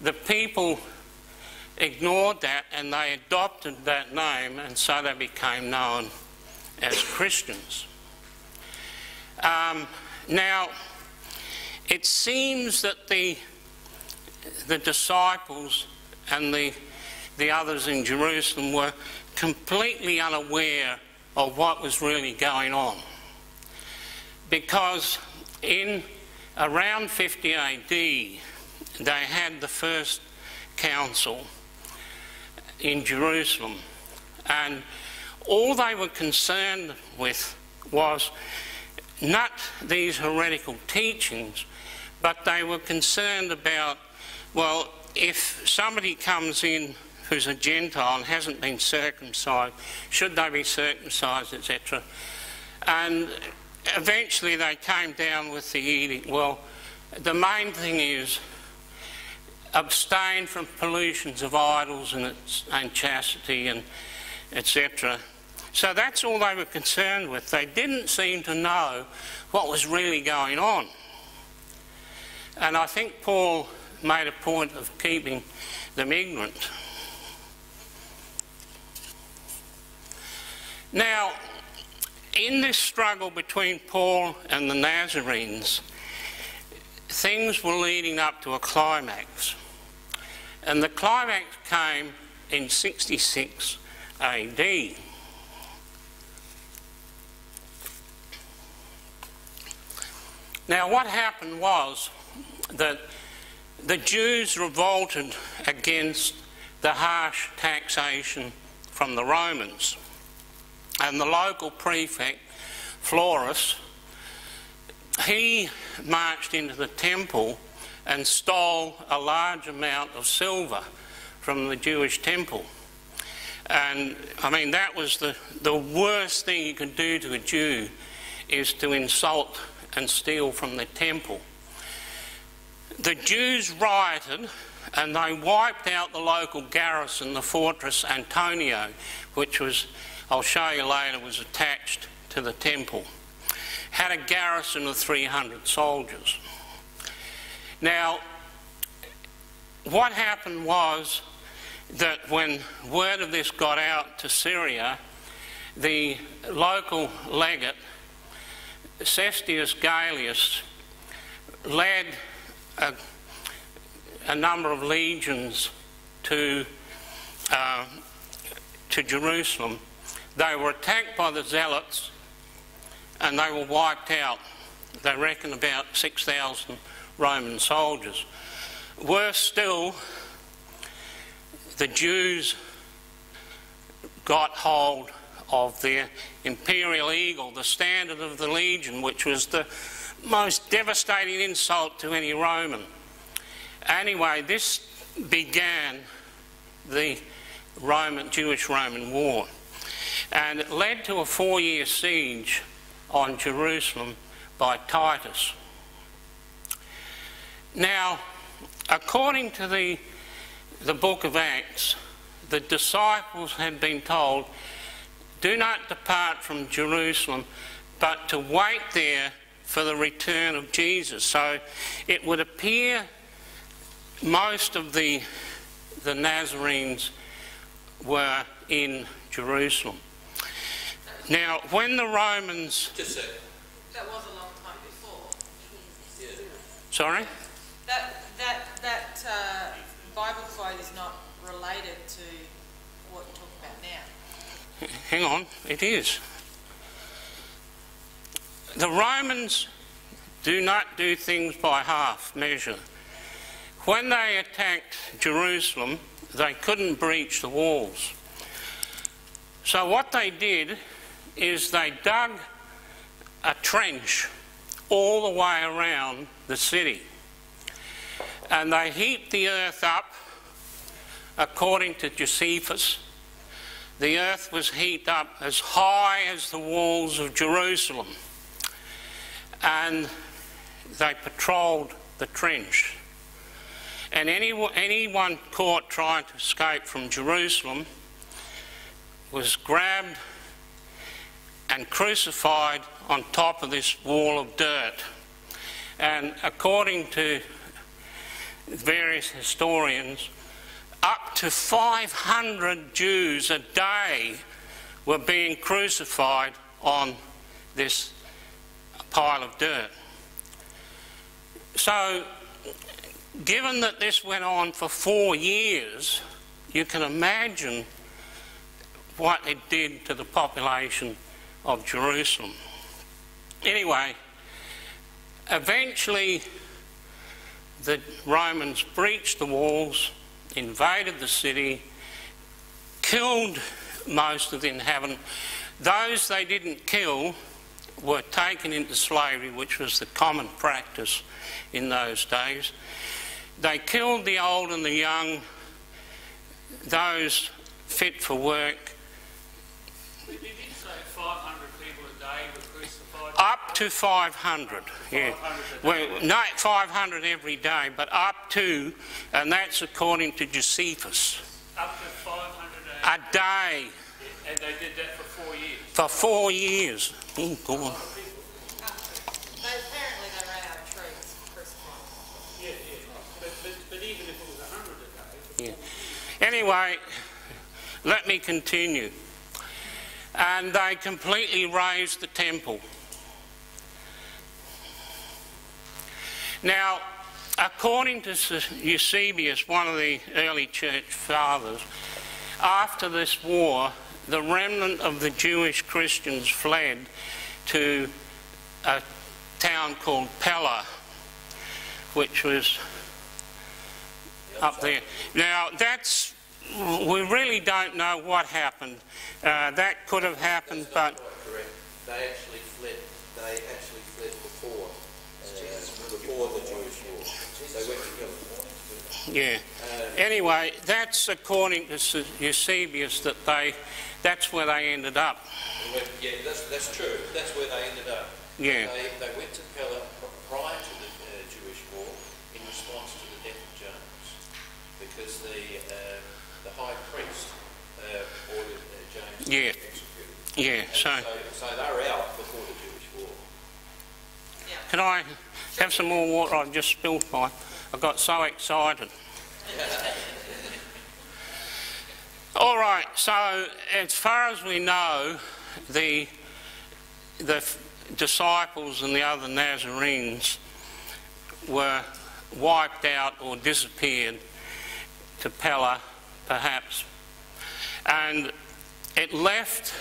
the people ignored that and they adopted that name, and so they became known as Christians. Now, it seems that the disciples and the others in Jerusalem were completely unaware of what was really going on, because in around 50 AD they had the first council in Jerusalem, and all they were concerned with was not these heretical teachings, but they were concerned about, well, if somebody comes in who's a Gentile and hasn't been circumcised, should they be circumcised, etc. And eventually they came down with the edict, well, the main thing is abstain from pollutions of idols and chastity and etc. So that's all they were concerned with. They didn't seem to know what was really going on. And I think Paul made a point of keeping them ignorant. Now, in this struggle between Paul and the Nazarenes, things were leading up to a climax. And the climax came in 66 AD. Now, what happened was that the Jews revolted against the harsh taxation from the Romans, and the local prefect, Florus, he marched into the temple and stole a large amount of silver from the Jewish temple. And I mean, that was the worst thing you could do to a Jew, is to insult and steal from the temple. The Jews rioted and they wiped out the local garrison, the Fortress Antonia, which was, I'll show you later, was attached to the temple. Had a garrison of 300 soldiers. Now, what happened was that when word of this got out to Syria, the local legate, Cestius Gallius, led a number of legions to Jerusalem. They were attacked by the Zealots and they were wiped out. They reckon about 6,000 Roman soldiers. Worse still, the Jews got hold of their imperial eagle, the standard of the legion, which was the most devastating insult to any Roman. Anyway, this began the Jewish-Roman War, and it led to a 4-year siege on Jerusalem by Titus. Now, according to the book of Acts, the disciples had been told, do not depart from Jerusalem, but to wait there for the return of Jesus. So it would appear most of the Nazarenes were in Jerusalem. Now, when the Romans... Just a second. That was a long time before. Yeah. Sorry? That Bible quote is not related to what we're talking about now. Hang on, it is. The Romans do not do things by half measure. When they attacked Jerusalem, they couldn't breach the walls. So what they did is they dug a trench all the way around the city, and they heaped the earth up. According to Josephus, the earth was heaped up as high as the walls of Jerusalem, and they patrolled the trench. And anyone caught trying to escape from Jerusalem was grabbed and crucified on top of this wall of dirt. And according to various historians, up to 500 Jews a day were being crucified on this pile of dirt. So, given that this went on for 4 years, you can imagine what it did to the population of Jerusalem. Anyway, eventually the Romans breached the walls, invaded the city, killed most of the inhabitants. Those they didn't kill were taken into slavery, which was the common practice in those days. They killed the old and the young, those fit for work. Did you say 500 people a day were crucified? Up to 500, yeah. 500 a day. Well, not 500 every day, but up to, and that's according to Josephus. Up to 500 a day. And they did that for 4 years? For 4 years. Oh, God. Apparently they ran out of trees for Christmas. Yeah, yeah. But even if it was 100 a day... Yeah. Anyway, let me continue. And they completely razed the temple. Now, according to Eusebius, one of the early church fathers, after this war, the remnant of the Jewish Christians fled to a town called Pella, which was up there. Now, that's, we really don't know what happened. That could have happened, but... Correct. They actually fled before the Jewish war. They went to Galilee. Yeah. Anyway, that's according to Eusebius that they... That's where they ended up. Yeah, that's true. That's where they ended up. Yeah. They went to Pella prior to the Jewish war in response to the death of James, because the high priest ordered James to be executed. Yeah. So they were out before the Jewish war. Yeah. Can I have some more water? I've just spilled mine. I got so excited. All right, so as far as we know, the disciples and the other Nazarenes were wiped out or disappeared to Pella, perhaps. And it left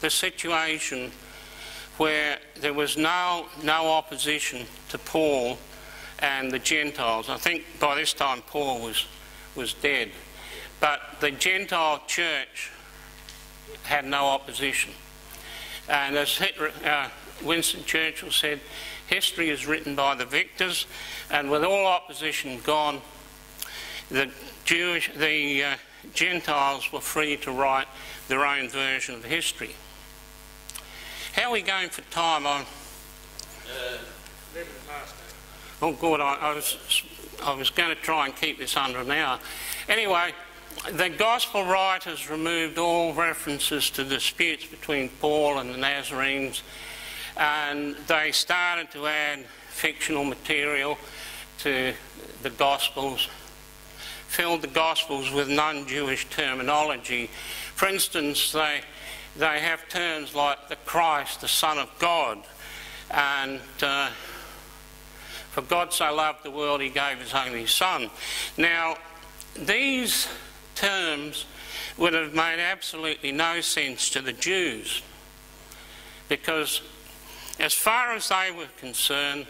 the situation where there was no opposition to Paul and the Gentiles. I think by this time Paul was dead. But the Gentile church had no opposition. And as Winston Churchill said, history is written by the victors, and with all opposition gone, the Gentiles were free to write their own version of history. How are we going for time? I'm... 11 past. Oh, God, I was going to try and keep this under an hour. Anyway... The Gospel writers removed all references to disputes between Paul and the Nazarenes, and they started to add fictional material to the Gospels, filled the Gospels with non-Jewish terminology. For instance, they have terms like the Christ, the Son of God, and... for God so loved the world, he gave his only Son. Now, these... terms would have made absolutely no sense to the Jews, because as far as they were concerned,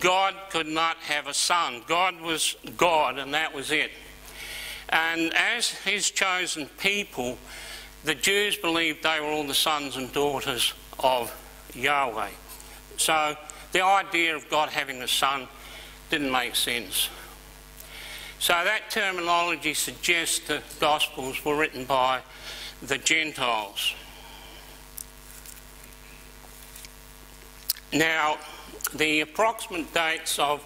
God could not have a son. God was God, and that was it. And as his chosen people, the Jews believed they were all the sons and daughters of Yahweh. So the idea of God having a son didn't make sense. So that terminology suggests the Gospels were written by the Gentiles. Now, the approximate dates of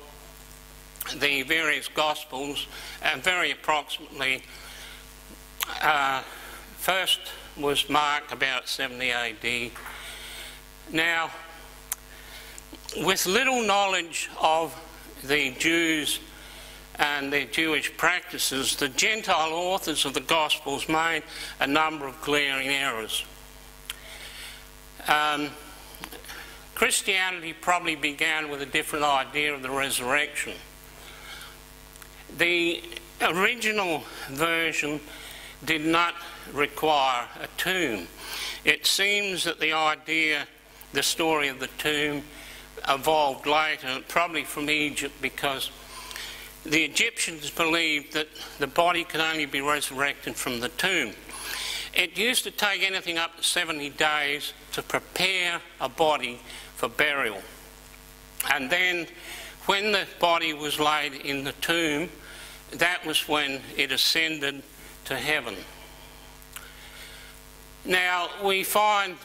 the various Gospels are very approximately. First was Mark, about 70 AD. Now, with little knowledge of the Jews and their Jewish practices, the Gentile authors of the Gospels made a number of glaring errors. Christianity probably began with a different idea of the resurrection. The original version did not require a tomb. It seems that the idea, the story of the tomb, evolved later, probably from Egypt, because the Egyptians believed that the body could only be resurrected from the tomb. It used to take anything up to 70 days to prepare a body for burial. And then when the body was laid in the tomb, that was when it ascended to heaven. Now, we find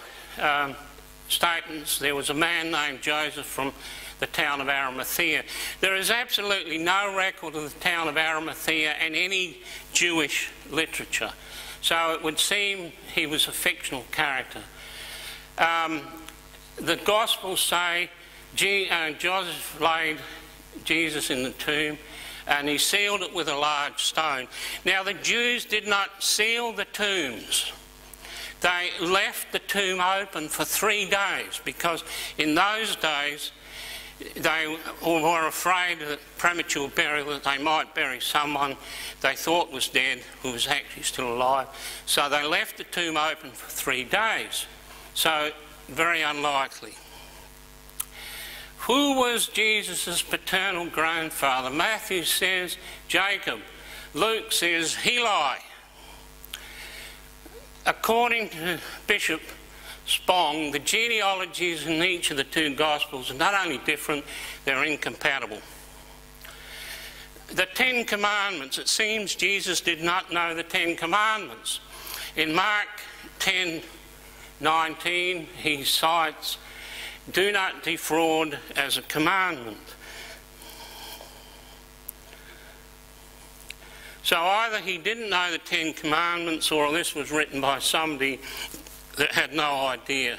statements. There was a man named Joseph from the town of Arimathea. There is absolutely no record of the town of Arimathea in any Jewish literature. So it would seem he was a fictional character. The Gospels say Joseph laid Jesus in the tomb and he sealed it with a large stone. Now, the Jews did not seal the tombs. They left the tomb open for 3 days because in those days they were afraid that premature burial, that they might bury someone they thought was dead who was actually still alive. So they left the tomb open for 3 days. So very unlikely. Who was Jesus' paternal grandfather? Matthew says Jacob. Luke says Heli. According to Bishop Spong, the genealogies in each of the two Gospels are not only different, they're incompatible. The Ten Commandments, it seems Jesus did not know the Ten Commandments. In Mark 10:19, he cites, "Do not defraud" as a commandment. So either he didn't know the Ten Commandments or this was written by somebody that had no idea.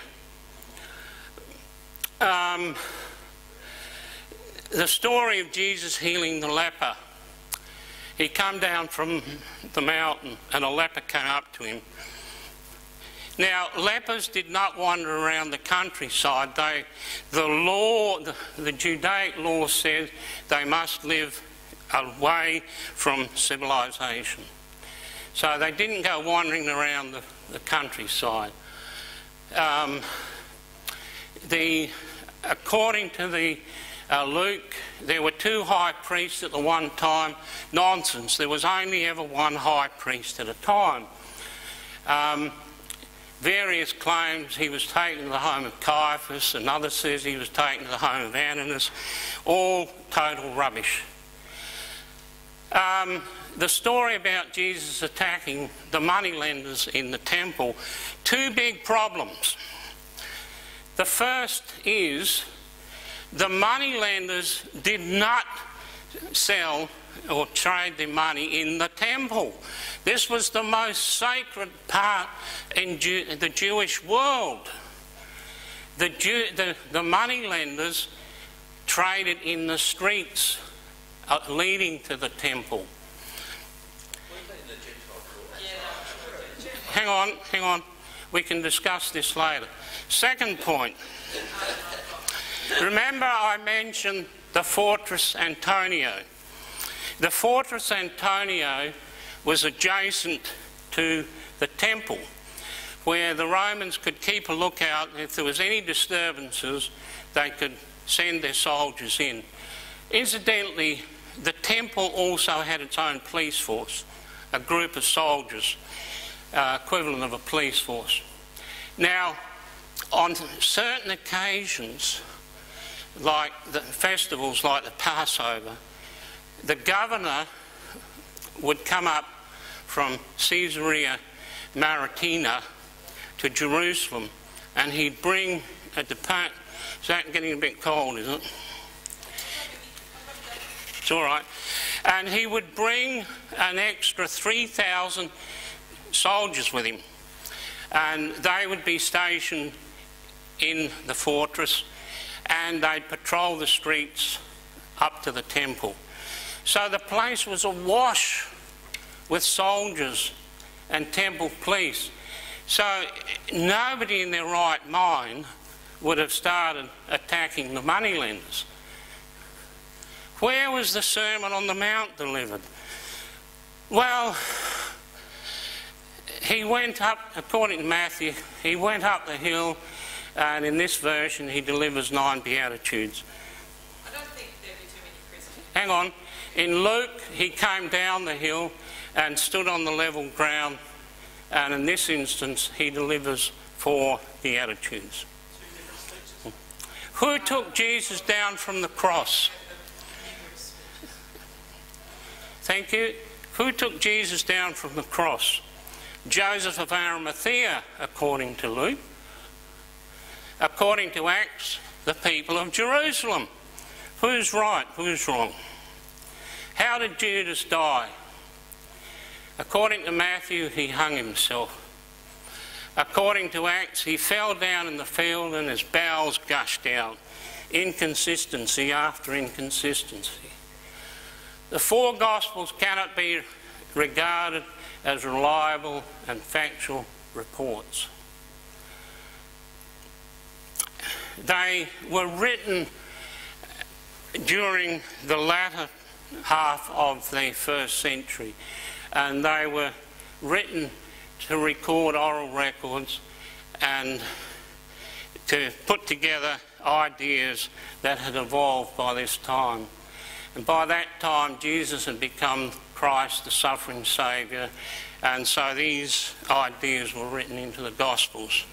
The story of Jesus healing the leper. He came down from the mountain and a leper came up to him. Now, lepers did not wander around the countryside. The Judaic law said they must live away from civilization. So they didn't go wandering around the countryside. According to the Luke, there were two high priests at the one time. Nonsense, there was only ever one high priest at a time. Various claims he was taken to the home of Caiaphas, another says he was taken to the home of Ananus, all total rubbish. The story about Jesus attacking the moneylenders in the temple, two big problems. The first is the moneylenders did not sell or trade their money in the temple. This was the most sacred part in the Jewish world. The moneylenders traded in the streets leading to the temple. Hang on. We can discuss this later. Second point. Remember I mentioned the Fortress Antonia. The Fortress Antonia was adjacent to the temple, where the Romans could keep a lookout. If there was any disturbances, they could send their soldiers in. Incidentally, the temple also had its own police force, a group of soldiers, equivalent of a police force. Now, on certain occasions, like the festivals like the Passover, the governor would come up from Caesarea Maritima to Jerusalem, and he'd bring a department. Is that getting a bit cold, is it? It's all right. And he would bring an extra 3,000 soldiers with him, and they would be stationed in the fortress, and they'd patrol the streets up to the temple. So the place was awash with soldiers and temple police. So nobody in their right mind would have started attacking the moneylenders. Where was the Sermon on the Mount delivered? Well, he went up, according to Matthew, he went up the hill, and in this version he delivers 9 Beatitudes. I don't think there'd be too many Christians. Hang on. In Luke, he came down the hill and stood on the level ground, and in this instance he delivers 4 Beatitudes. Who took Jesus down from the cross? Thank you. Who took Jesus down from the cross? Joseph of Arimathea, according to Luke. According to Acts, the people of Jerusalem. Who's right? Who's wrong? How did Judas die? According to Matthew, he hung himself. According to Acts, he fell down in the field and his bowels gushed out. Inconsistency after inconsistency. The 4 Gospels cannot be regarded as reliable and factual reports. They were written during the latter half of the 1st century, and they were written to record oral records and to put together ideas that had evolved by this time. And by that time, Jesus had become Christ, the suffering Saviour, and so these ideas were written into the Gospels.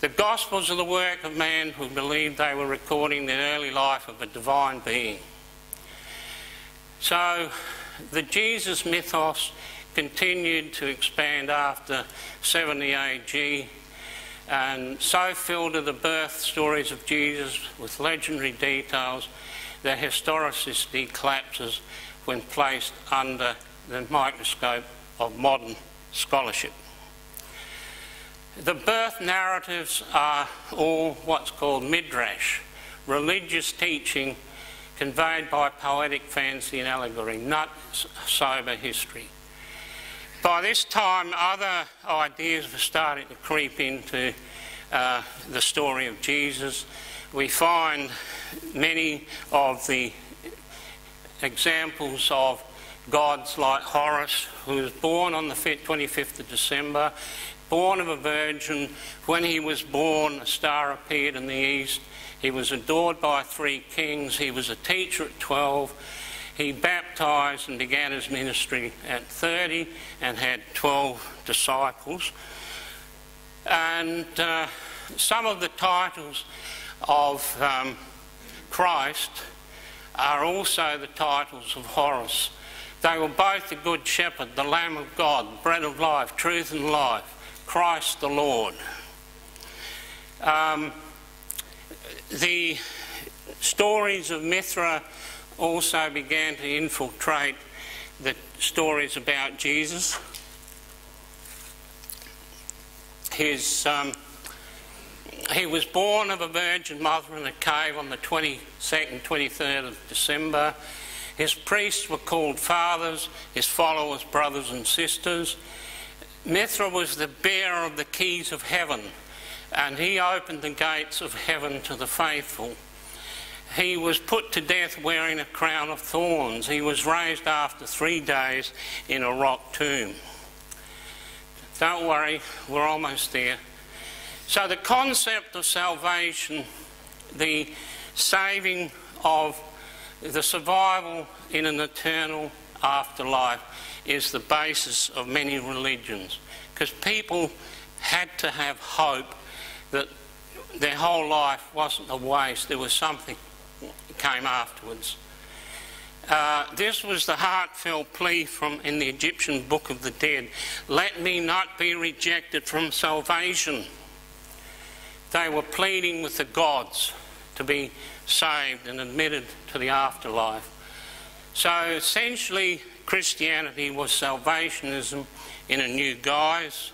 The Gospels are the work of man who believed they were recording the early life of a divine being. So the Jesus mythos continued to expand after 70 AG, and so filled are the birth stories of Jesus with legendary details that historicity collapses when placed under the microscope of modern scholarship. The birth narratives are all what's called midrash, religious teaching conveyed by poetic fancy and allegory, not sober history. By this time, other ideas were starting to creep into the story of Jesus. We find many of the examples of gods like Horus, who was born on the 25th of December, born of a virgin. When he was born, a star appeared in the east. He was adored by 3 kings. He was a teacher at 12. He baptized and began his ministry at 30 and had 12 disciples. And some of the titles of Christ are also the titles of Horus. They were both the Good Shepherd, the Lamb of God, Bread of Life, Truth and Life, Christ the Lord. The stories of Mithra also began to infiltrate the stories about Jesus. He was born of a virgin mother in a cave on the 22nd, 23rd of December. His priests were called fathers, his followers brothers and sisters. Mithra was the bearer of the keys of heaven, and he opened the gates of heaven to the faithful. He was put to death wearing a crown of thorns. He was raised after 3 days in a rock tomb. Don't worry, we're almost there. So the concept of salvation, the saving of the survival in an eternal afterlife, is the basis of many religions, because people had to have hope that their whole life wasn't a waste, there was something came afterwards. This was the heartfelt plea from in the Egyptian Book of the Dead: let me not be rejected from salvation. They were pleading with the gods to be saved and admitted to the afterlife. So essentially, Christianity was salvationism in a new guise,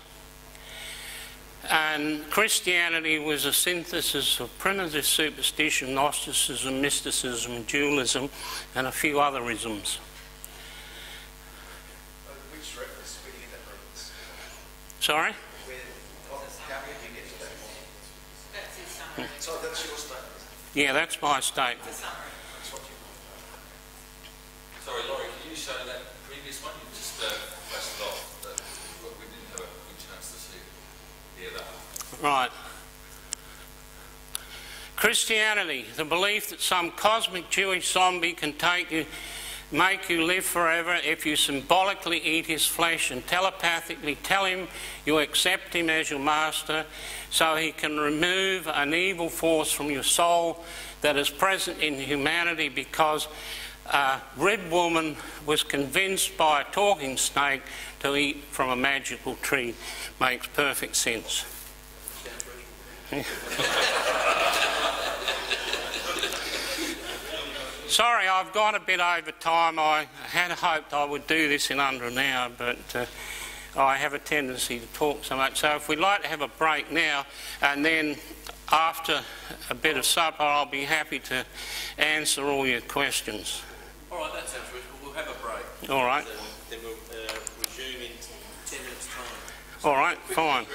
and Christianity was a synthesis of primitive superstition, Gnosticism, mysticism, dualism, and a few other isms. Which reference? Where did you get that reference? Sorry? How did you get So that's your statement? Yeah, that's my statement. That's what you... Sorry, Laurie, can you show that previous one? You just flashed it off. That we didn't have a good chance to see it. Yeah, that one. Right. Christianity, the belief that some cosmic Jewish zombie can take you, make you live forever if you symbolically eat his flesh and telepathically tell him you accept him as your master, so he can remove an evil force from your soul that is present in humanity, because a red woman was convinced by a talking snake to eat from a magical tree. Makes perfect sense. Sorry, I've gone a bit over time. I had hoped I would do this in under an hour, but I have a tendency to talk so much. So if we'd like to have a break now, and then after a bit of supper, I'll be happy to answer all your questions. All right, that sounds good. We'll have a break. All right. Then we'll resume in 10 minutes' time. All right, fine.